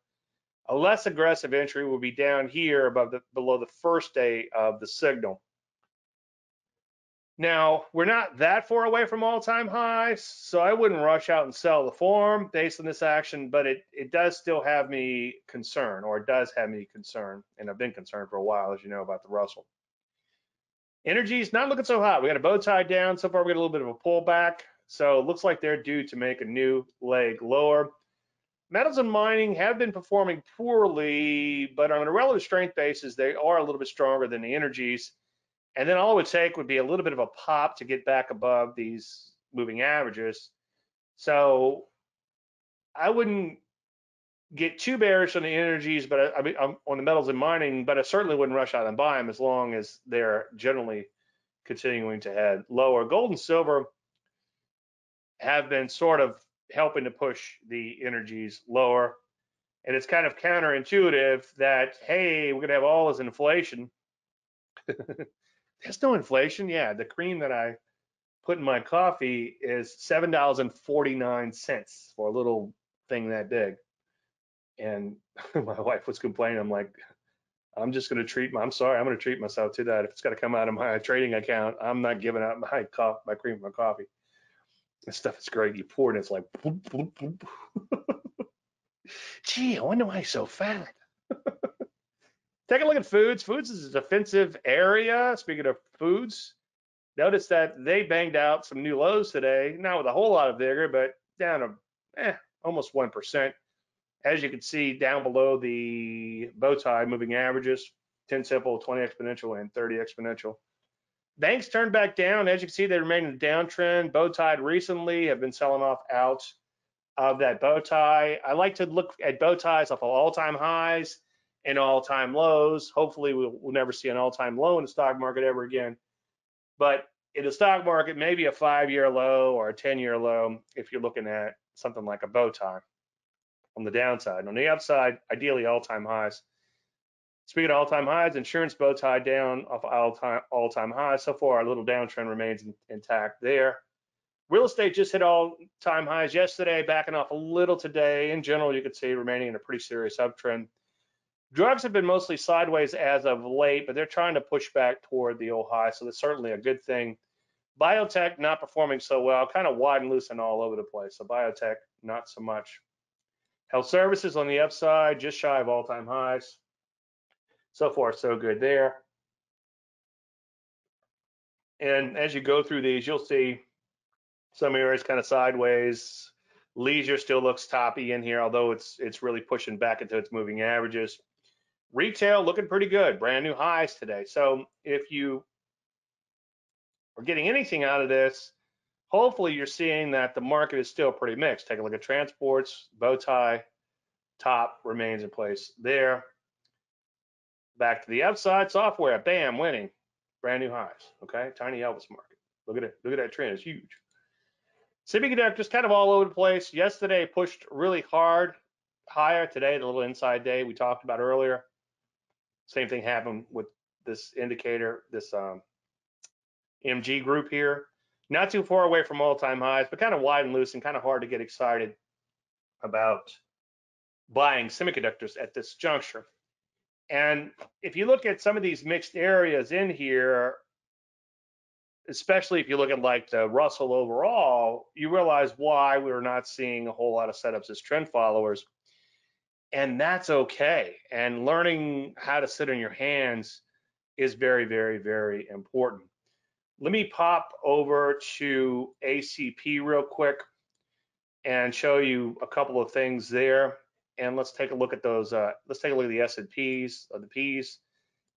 A less aggressive entry will be down here above below the first day of the signal. Now, we're not that far away from all-time highs, so I wouldn't rush out and sell the form based on this action, but it does still have me concerned, or it does have me concerned, and I've been concerned for a while, as you know, about the Russell. Energy's not looking so hot. We got a bow tie down. So far, we got a little bit of a pullback, so it looks like they're due to make a new leg lower. Metals and mining have been performing poorly, but on a relative strength basis, they are a little bit stronger than the energies. And then all it would take would be a little bit of a pop to get back above these moving averages. So I wouldn't get too bearish on the energies, but I mean, on the metals and mining, but I certainly wouldn't rush out and buy them as long as they're generally continuing to head lower. Gold and silver have been sort of helping to push the energies lower. And it's kind of counterintuitive that, hey, we're going to have all this inflation. There's no inflation. Yeah, the cream that I put in my coffee is $7.49 for a little thing that big. And my wife was complaining. I'm like, I'm going to treat myself to that. If it's got to come out of my trading account, I'm not giving out my cream for my coffee. This stuff is great. You pour it, and it's like, boop, boop, boop. Gee, I wonder why he's so fat. Take a look at foods. Foods is a defensive area. Speaking of foods, notice that they banged out some new lows today, not with a whole lot of vigor, but down to almost 1%. As you can see, down below the bow tie moving averages, 10 simple, 20 exponential, and 30 exponential. Banks turned back down. As you can see, they remain in the downtrend. Bow tied recently have been selling off out of that bow tie. I like to look at bow ties off of all-time highs and all-time lows. Hopefully, we'll never see an all-time low in the stock market ever again. But in the stock market, maybe a 5-year low or a 10-year low if you're looking at something like a bow tie on the downside. And on the upside, ideally all-time highs. Speaking of all-time highs, insurance bow tie down off all-time highs. So far, our little downtrend remains intact there. Real estate just hit all-time highs yesterday, backing off a little today. In general, you can see remaining in a pretty serious uptrend. Drugs have been mostly sideways as of late, but they're trying to push back toward the old high, so that's certainly a good thing. Biotech not performing so well, kind of wide and loose and all over the place, so biotech not so much. Health services on the upside, just shy of all-time highs. So far, so good there. And as you go through these, you'll see some areas kind of sideways. Leisure still looks toppy in here, although it's really pushing back into its moving averages. Retail looking pretty good, brand new highs today. So if you are getting anything out of this, hopefully you're seeing that the market is still pretty mixed. Take a look at transports, bow tie, top remains in place there. Back to the upside, software, bam, winning. Brand new highs, okay? Tiny Elvis market. Look at it, look at that trend, it's huge. Semiconductors kind of all over the place. Yesterday pushed really hard, higher. Today, the little inside day we talked about earlier. Same thing happened with this indicator, this MG group here. Not too far away from all-time highs, but kind of wide and loose and kind of hard to get excited about buying semiconductors at this juncture. And if you look at some of these mixed areas in here, especially if you look at like the Russell overall, you realize why we're not seeing a whole lot of setups as trend followers. And that's okay. And learning how to sit on your hands is very, very, very important. Let me pop over to ACP real quick and show you a couple of things there. And let's take a look at those. Let's take a look at the S&Ps or the Ps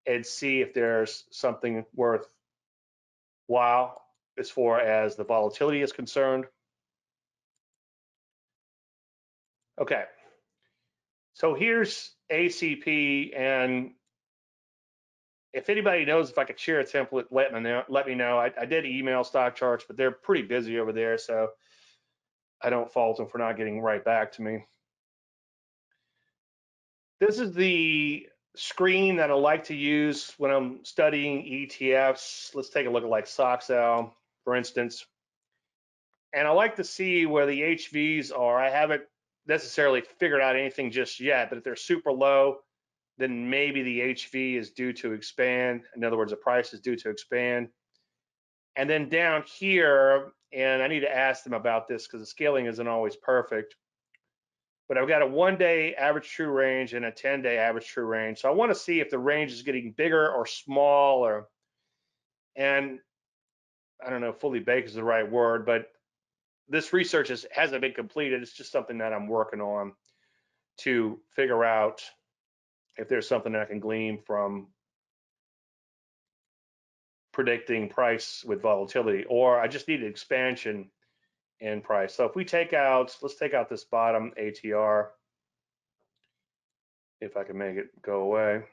and see if there's something worth while as far as the volatility is concerned. Okay, so here's ACP, and if anybody knows if I could share a template, let me know. I did email stock charts, but they're pretty busy over there, so I don't fault them for not getting right back to me. This is the screen that I like to use when I'm studying ETFs. Let's take a look at like SOXL, for instance. And I like to see where the HVs are. I haven't necessarily figured out anything just yet, but if they're super low, then maybe the HV is due to expand. In other words, the price is due to expand. And then down here, and I need to ask them about this because the scaling isn't always perfect, but I've got a 1-day average true range and a 10-day average true range. So I want to see if the range is getting bigger or smaller. And I don't know, fully baked is the right word, but this research hasn't been completed. It's just something that I'm working on to figure out if there's something that I can glean from predicting price with volatility, or I just need an expansion in price. So if we take out, let's take out this bottom ATR, if I can make it go away.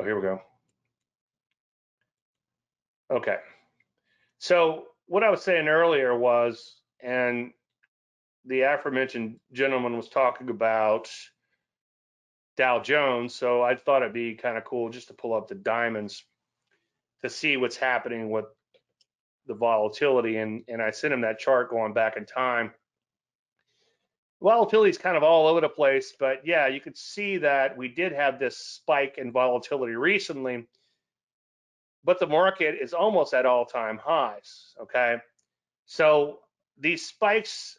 Oh, here we go. Okay. So what I was saying earlier was, and the aforementioned gentleman was talking about Dow Jones, so I thought it'd be kind of cool just to pull up the diamonds to see what's happening with the volatility. And I sent him that chart going back in time. Volatility is kind of all over the place, but yeah, you could see that we did have this spike in volatility recently, but the market is almost at all-time highs, okay? So these spikes,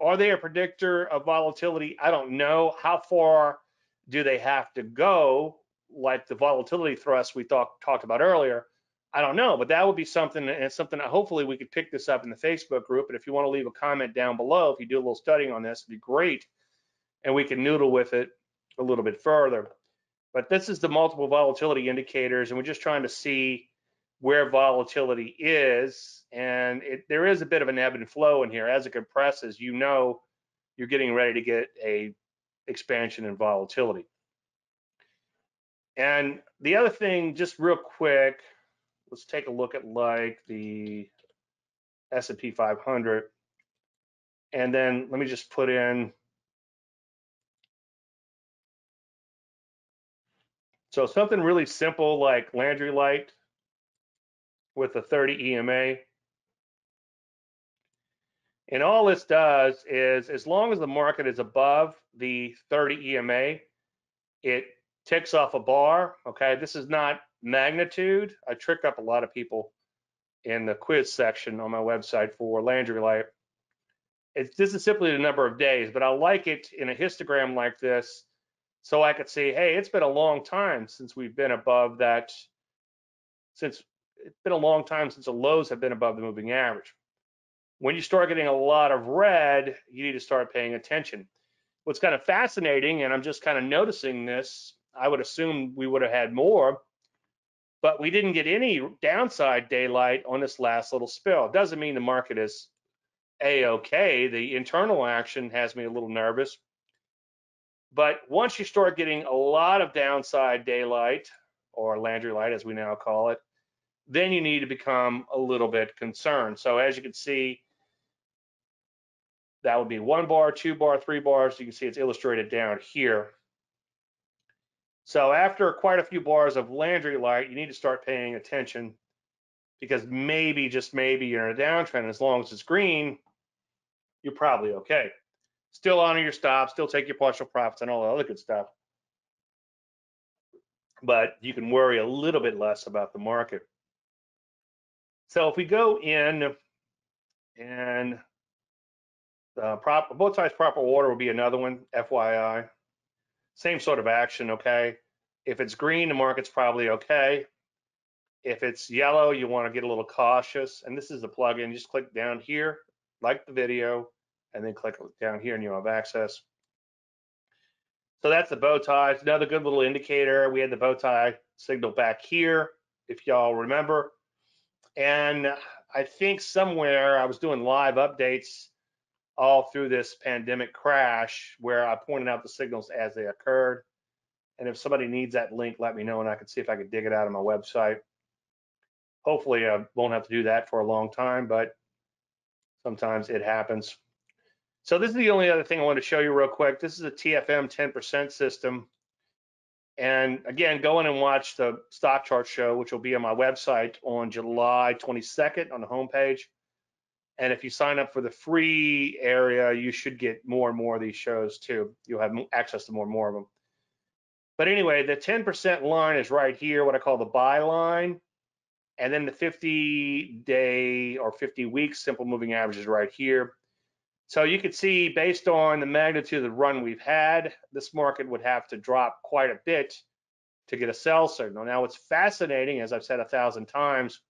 are they a predictor of volatility? I don't know. How far do they have to go, like the volatility thrust we talked about earlier? I don't know, but that would be something, and it's something that hopefully we could pick this up in the Facebook group. And if you want to leave a comment down below, if you do a little studying on this, it'd be great, and we can noodle with it a little bit further. But this is the multiple volatility indicators, and we're just trying to see where volatility is, and there is a bit of an ebb and flow in here. As it compresses, you know you're getting ready to get a expansion in volatility. And the other thing, just real quick, let's take a look at like the S&P 500, and then let me just put in. So something really simple like Landry Light with a 30 EMA. And all this does is, as long as the market is above the 30 EMA, it ticks off a bar, okay? This is not magnitude. I trick up a lot of people in the quiz section on my website for Landry Light. This is simply the number of days, but I like it in a histogram like this so I could see, hey, it's been a long time since we've been above that, it's been a long time since the lows have been above the moving average. When you start getting a lot of red, you need to start paying attention. What's kind of fascinating, and I'm just kind of noticing this, I would assume we would have had more, but we didn't get any downside daylight on this last little spill. It doesn't mean the market is A-okay. The internal action has me a little nervous. But once you start getting a lot of downside daylight, or Landry Light as we now call it, then you need to become a little bit concerned. So as you can see, that would be 1 bar, 2 bar, 3 bars. You can see it's illustrated down here. So after quite a few bars of Landry Light, you need to start paying attention because maybe, just maybe, you're in a downtrend. As long as it's green, you're probably okay. Still honor your stops, still take your partial profits and all the other good stuff. But you can worry a little bit less about the market. So if we go in, and both sides proper order will be another one, FYI. Same sort of action, okay? If it's green, the market's probably okay. If it's yellow, you want to get a little cautious. And this is the plugin. Just click down here, like the video, and then click down here, and you'll have access. So that's the bow tie. It's another good little indicator. We had the bow tie signal back here, if y'all remember. And I think somewhere I was doing live updates all through this pandemic crash where I pointed out the signals as they occurred. And if somebody needs that link, let me know, and I can see if I can dig it out of my website. Hopefully I won't have to do that for a long time, but sometimes it happens. So this is the only other thing I want to show you real quick. This is a TFM 10% system. And again, go in and watch the stock chart show, which will be on my website on July 22nd on the homepage. And if you sign up for the free area, you should get more and more of these shows too. You'll have access to more and more of them. But anyway, the 10% line is right here, what I call the buy line. And then the 50-day or 50-week simple moving average is right here. So you can see, based on the magnitude of the run we've had, this market would have to drop quite a bit to get a sell signal. Now, what's fascinating, as I've said 1,000 times,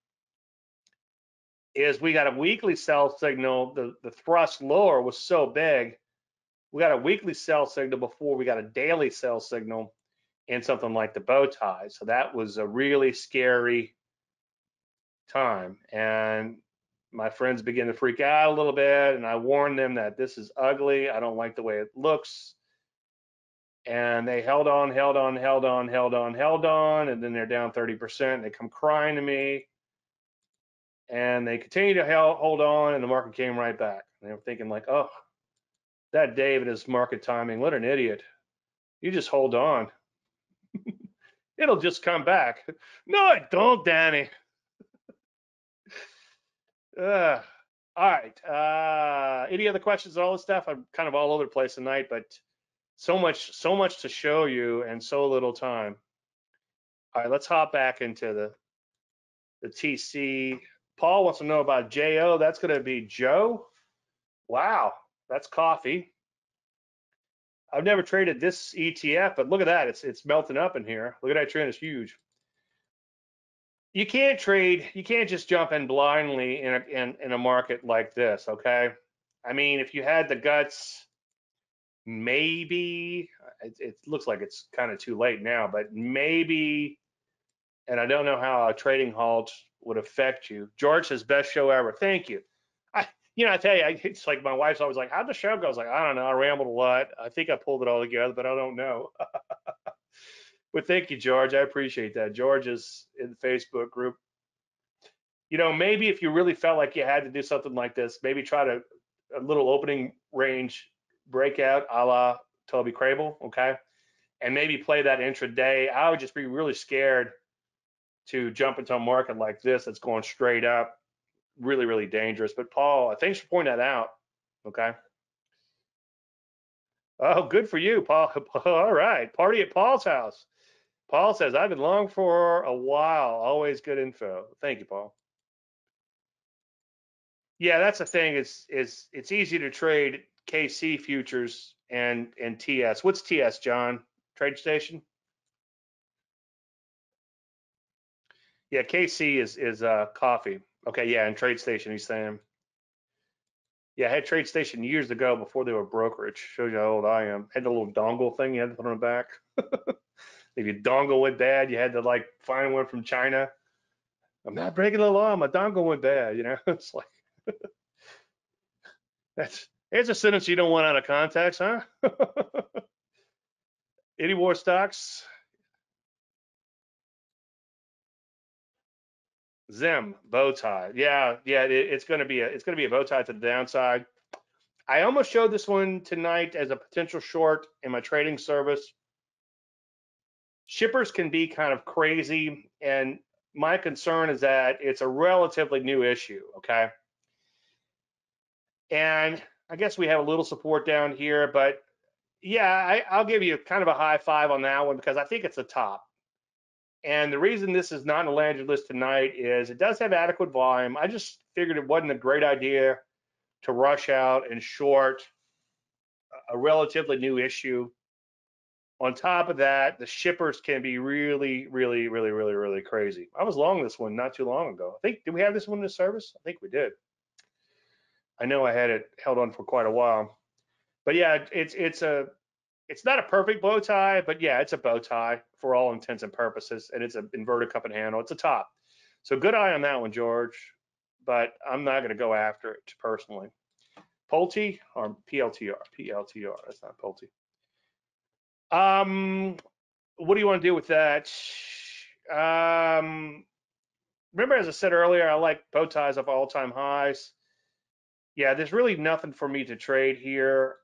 is we got a weekly sell signal. The thrust lower was so big, we got a weekly sell signal before we got a daily sell signal in something like the bow tie. So that was a really scary time, and my friends begin to freak out a little bit, and I warned them that this is ugly, I don't like the way it looks, and they held on, and then they're down 30%, and they come crying to me, and they continue to hold on, and the market came right back. And they were thinking like, oh, that Dave and his market timing, what an idiot, you just hold on, it'll just come back. No, it don't, Danny. All right, any other questions on all this stuff? I'm kind of all over the place tonight, but so much to show you and so little time. All right, let's hop back into the TC. Paul wants to know about JO. That's going to be Joe. Wow, that's coffee. I've never traded this ETF, but look at that, it's melting up in here. Look at that trend, it's huge. You can't trade, you can't just jump in blindly in a market like this, okay? I mean, if you had the guts, maybe, it looks like it's kind of too late now, but maybe, and I don't know how a trading halt would affect you. George says, best show ever. Thank you. I tell you, it's like my wife's always like, how'd the show go? I was like, I don't know, I rambled a lot. I think I pulled it all together, but I don't know. Well, thank you, George. I appreciate that. George is in the Facebook group. You know, maybe if you really felt like you had to do something like this, maybe try to a little opening range breakout a la Toby Crable, okay? And maybe play that intraday. I would just be really scared to jump into a market like this that's going straight up. Really, really dangerous. But, Paul, thanks for pointing that out, okay? Oh, good for you, Paul. All right. Party at Paul's house. Paul says, I've been long for a while. Always good info. Thank you, Paul. Yeah, that's the thing. It's easy to trade KC futures and TS. What's TS, John? TradeStation? Yeah, KC is coffee. Okay, yeah, and TradeStation, he's saying. Yeah, I had TradeStation years ago before they were brokerage. Shows you how old I am. Had the little dongle thing you had to put on the back. If your dongle went bad, you had to like find one from China. I'm not breaking the law. My dongle went bad. You know, it's like it's a sentence you don't want out of context, huh? Any more stocks? Zim, bow tie. Yeah, it's going to be a bow tie to the downside. I almost showed this one tonight as a potential short in my trading service. Shippers can be kind of crazy, and my concern is that it's a relatively new issue, okay? And I guess we have a little support down here, but yeah, I'll give you kind of a high five on that one because I think it's a top. And the reason this is not on the Landry list tonight is it does have adequate volume. I just figured it wasn't a great idea to rush out and short a relatively new issue. On top of that, the shippers can be really, really, really, really, really crazy. I was long this one not too long ago. I think, did we have this one in the service? I think we did. I know I had it held on for quite a while. But yeah, it's not a perfect bow tie, but yeah, it's a bow tie for all intents and purposes, and it's an inverted cup and handle. It's a top. So good eye on that one, George, but I'm not going to go after it personally. Pulte or PLTR? PLTR, that's not Pulte. What do you want to do with that? Remember, as I said earlier, I like bow ties off all-time highs. Yeah, there's really nothing for me to trade here.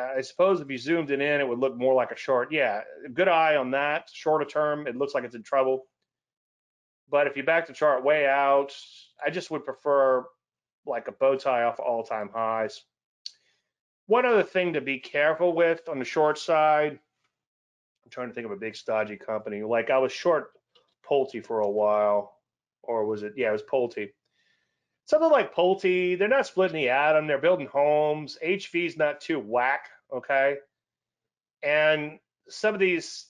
I suppose if you zoomed it in, it would look more like a short. Yeah, good eye on that. Shorter term, it looks like it's in trouble. But if you back the chart way out, I just would prefer like a bow tie off all-time highs. One other thing to be careful with on the short side, I'm trying to think of a big stodgy company. Like I was short Pulte for a while, or was it? Yeah, it was Pulte. Something like Pulte, they're not splitting the atom, they're building homes. HV is not too whack, okay? And some of these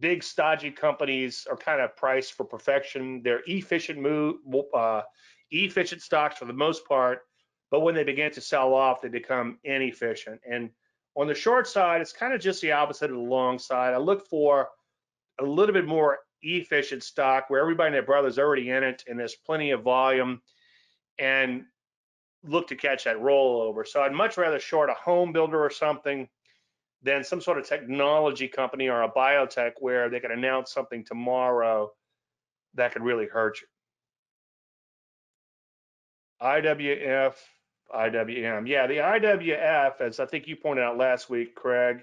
big stodgy companies are kind of priced for perfection. They're efficient efficient stocks for the most part, but when they begin to sell off, they become inefficient. And on the short side, it's kind of just the opposite of the long side. I look for a little bit more efficient stock where everybody and their brother's already in it and there's plenty of volume, and look to catch that rollover. So I'd much rather short a home builder or something than some sort of technology company or a biotech where they could announce something tomorrow that could really hurt you. IWF, IWM. Yeah, the IWF, as I think you pointed out last week, Craig,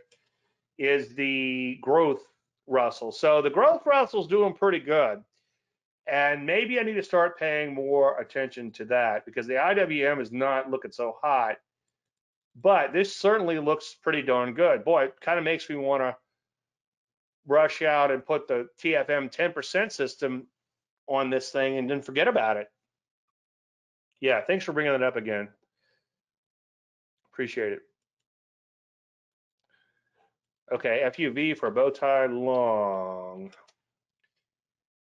is the growth Russell. So the growth Russell's doing pretty good. And maybe I need to start paying more attention to that because the IWM is not looking so hot. But this certainly looks pretty darn good. Boy, it kind of makes me want to rush out and put the TFM 10% system on this thing and then forget about it. Yeah, thanks for bringing that up again. Appreciate it. Okay, FUV for bow tie long.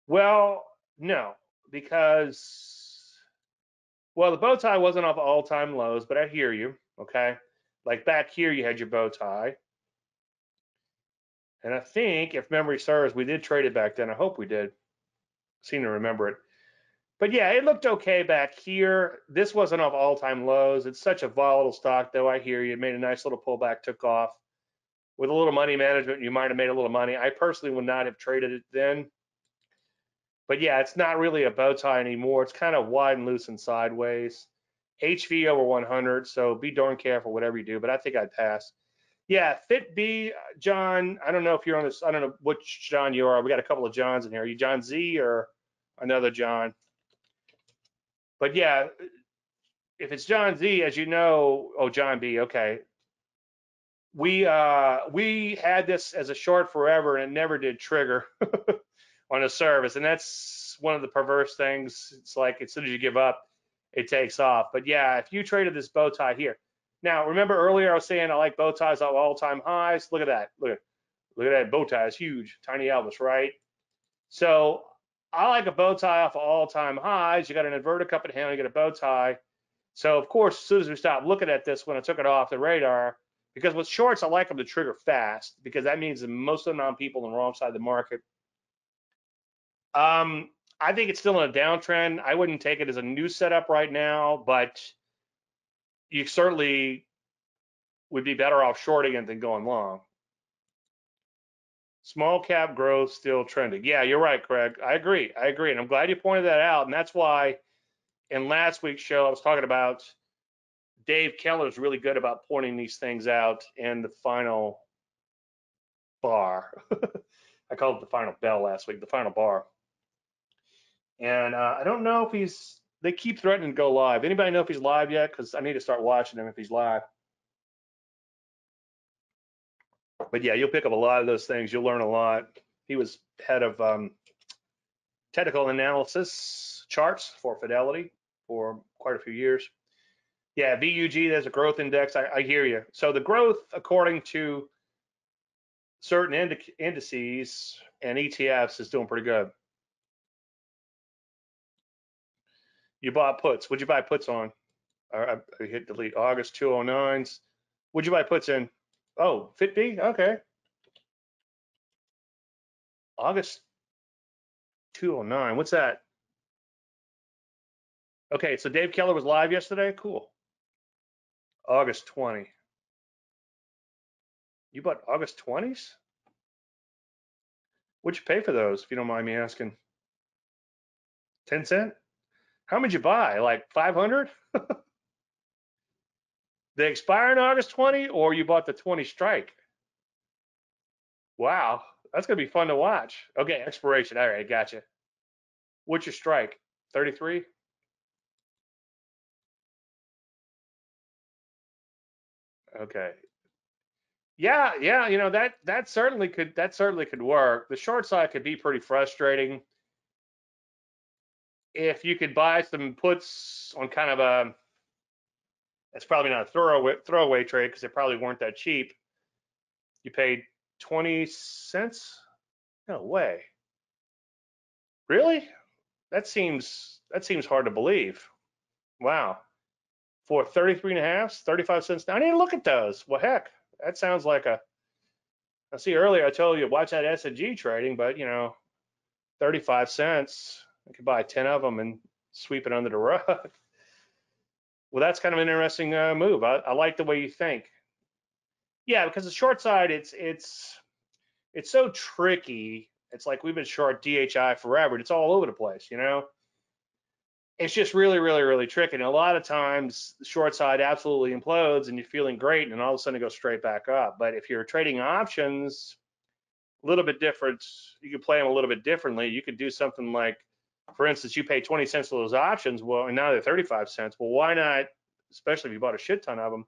Well, no, because, well, the bow tie wasn't off all-time lows, but I hear you, okay? Like back here, you had your bow tie. And I think, if memory serves, we did trade it back then. I hope we did. I seem to remember it. But yeah, it looked okay back here. This wasn't off all-time lows. It's such a volatile stock, though. I hear you. It made a nice little pullback, took off. With a little money management, you might have made a little money. I personally would not have traded it then. But yeah, it's not really a bow tie anymore. It's kind of wide and loose and sideways. HV over 100, so be darn careful whatever you do, but I think I'd pass. Yeah, FITB, John, I don't know if you're on this. I don't know which John you are. We got a couple of Johns in here. Are you John Z or another John? But yeah, if it's John Z, as you know, oh, John B, okay. We had this as a short forever and it never did trigger on a service. And that's one of the perverse things. It's like, as soon as you give up, it takes off. But yeah, if you traded this bow tie here. Now, remember earlier I was saying I like bow ties at all-time highs. Look at that. Look at that bow tie. It's huge. Tiny Elvis, right? So I like a bow tie off of all-time highs. You got an inverted cup in hand, you get a bow tie. So, of course, as soon as we stopped looking at this when I took it off the radar, because with shorts, I like them to trigger fast because that means that most of the non-people on the wrong side of the market. I think it's still in a downtrend. I wouldn't take it as a new setup right now, but you certainly would be better off shorting it than going long. Small cap growth still trending. Yeah, you're right, Craig. I agree. And I'm glad you pointed that out. And that's why in last week's show, I was talking about Dave Keller is really good about pointing these things out, and the final bar. I called it the final bell last week, the final bar. And I don't know if he's, they keep threatening to go live. Anybody know if he's live yet? Because I need to start watching him if he's live. But yeah, you'll pick up a lot of those things. You'll learn a lot. He was head of technical analysis charts for Fidelity for quite a few years. Yeah, VUG, there's a growth index. I hear you. So the growth, according to certain indices and ETFs, is doing pretty good. You bought puts. What'd you buy puts on? I hit delete. August 209s. What'd you buy puts in? Oh, FitB? Okay. August 209. What's that? Okay, so Dave Keller was live yesterday? Cool. August 20. You bought August 20s? What'd you pay for those, if you don't mind me asking? 10 cents? How much you buy? Like 500? They expire in August 20, or you bought the 20 strike? Wow, that's gonna be fun to watch. Okay, expiration. All right, gotcha. What's your strike? 33? Okay. Yeah, you know, that certainly could work. The short side could be pretty frustrating. If you could buy some puts on kind of a, it's probably not a throwaway trade because they probably weren't that cheap. You paid 20 cents? No way. Really? That seems hard to believe. Wow. For 33.5, 35 cents. I didn't look at those. Well, heck, that sounds like a, I see earlier I told you watch that S&G trading, but you know, 35 cents. I could buy 10 of them and sweep it under the rug. Well, that's kind of an interesting move. I like the way you think. Yeah, because the short side, it's so tricky. It's like we've been short DHI forever. It's all over the place, you know? It's just really, really, really tricky. And a lot of times the short side absolutely implodes and you're feeling great and then all of a sudden it goes straight back up. But if you're trading options, a little bit different, you can play them a little bit differently. You could do something like, for instance, you pay 20 cents for those options, well, and now they're 35 cents. Well, why not, especially if you bought a shit ton of them,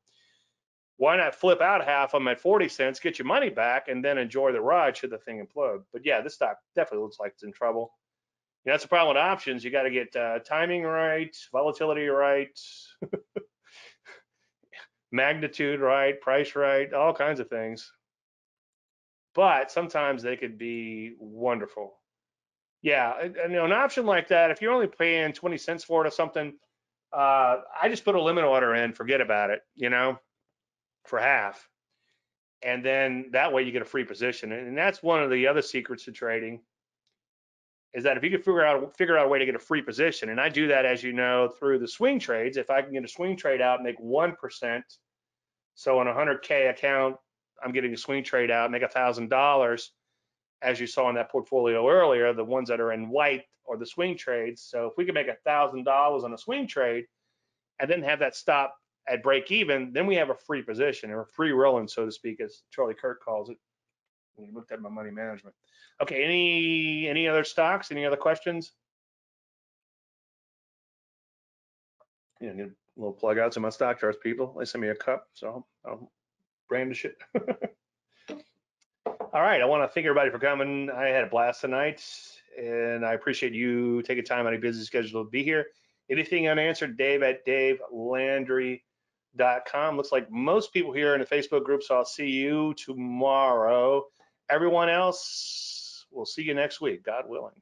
why not flip out half of them at 40 cents, get your money back, and then enjoy the ride should the thing implode? But yeah, this stock definitely looks like it's in trouble. You know, that's the problem with options. You got to get timing right, volatility right, magnitude right, price right, all kinds of things. But sometimes they could be wonderful. Yeah, and an option like that, if you're only paying 20 cents for it or something, I just put a limit order in, forget about it, you know, for half. And then that way you get a free position. And that's one of the other secrets to trading is that if you can figure out a way to get a free position, and I do that, as you know, through the swing trades. If I can get a swing trade out and make 1%, so on a 100K account, I'm getting a swing trade out, make $1,000. As you saw in that portfolio earlier, the ones that are in white are the swing trades. So if we can make $1,000 on a swing trade and then have that stop at break even, then we have a free position or free rolling, so to speak, as Charlie Kirk calls it. We looked at my money management. Okay, any other stocks? Any other questions? You know, get a little plug out to my stock charts people. They send me a cup, so I'll brandish it. All right, I want to thank everybody for coming. I had a blast tonight, and I appreciate you taking time out of your busy schedule to be here. Anything unanswered, Dave@DaveLandry.com. Looks like most people here in the Facebook group, so I'll see you tomorrow. Everyone else, we'll see you next week, God willing.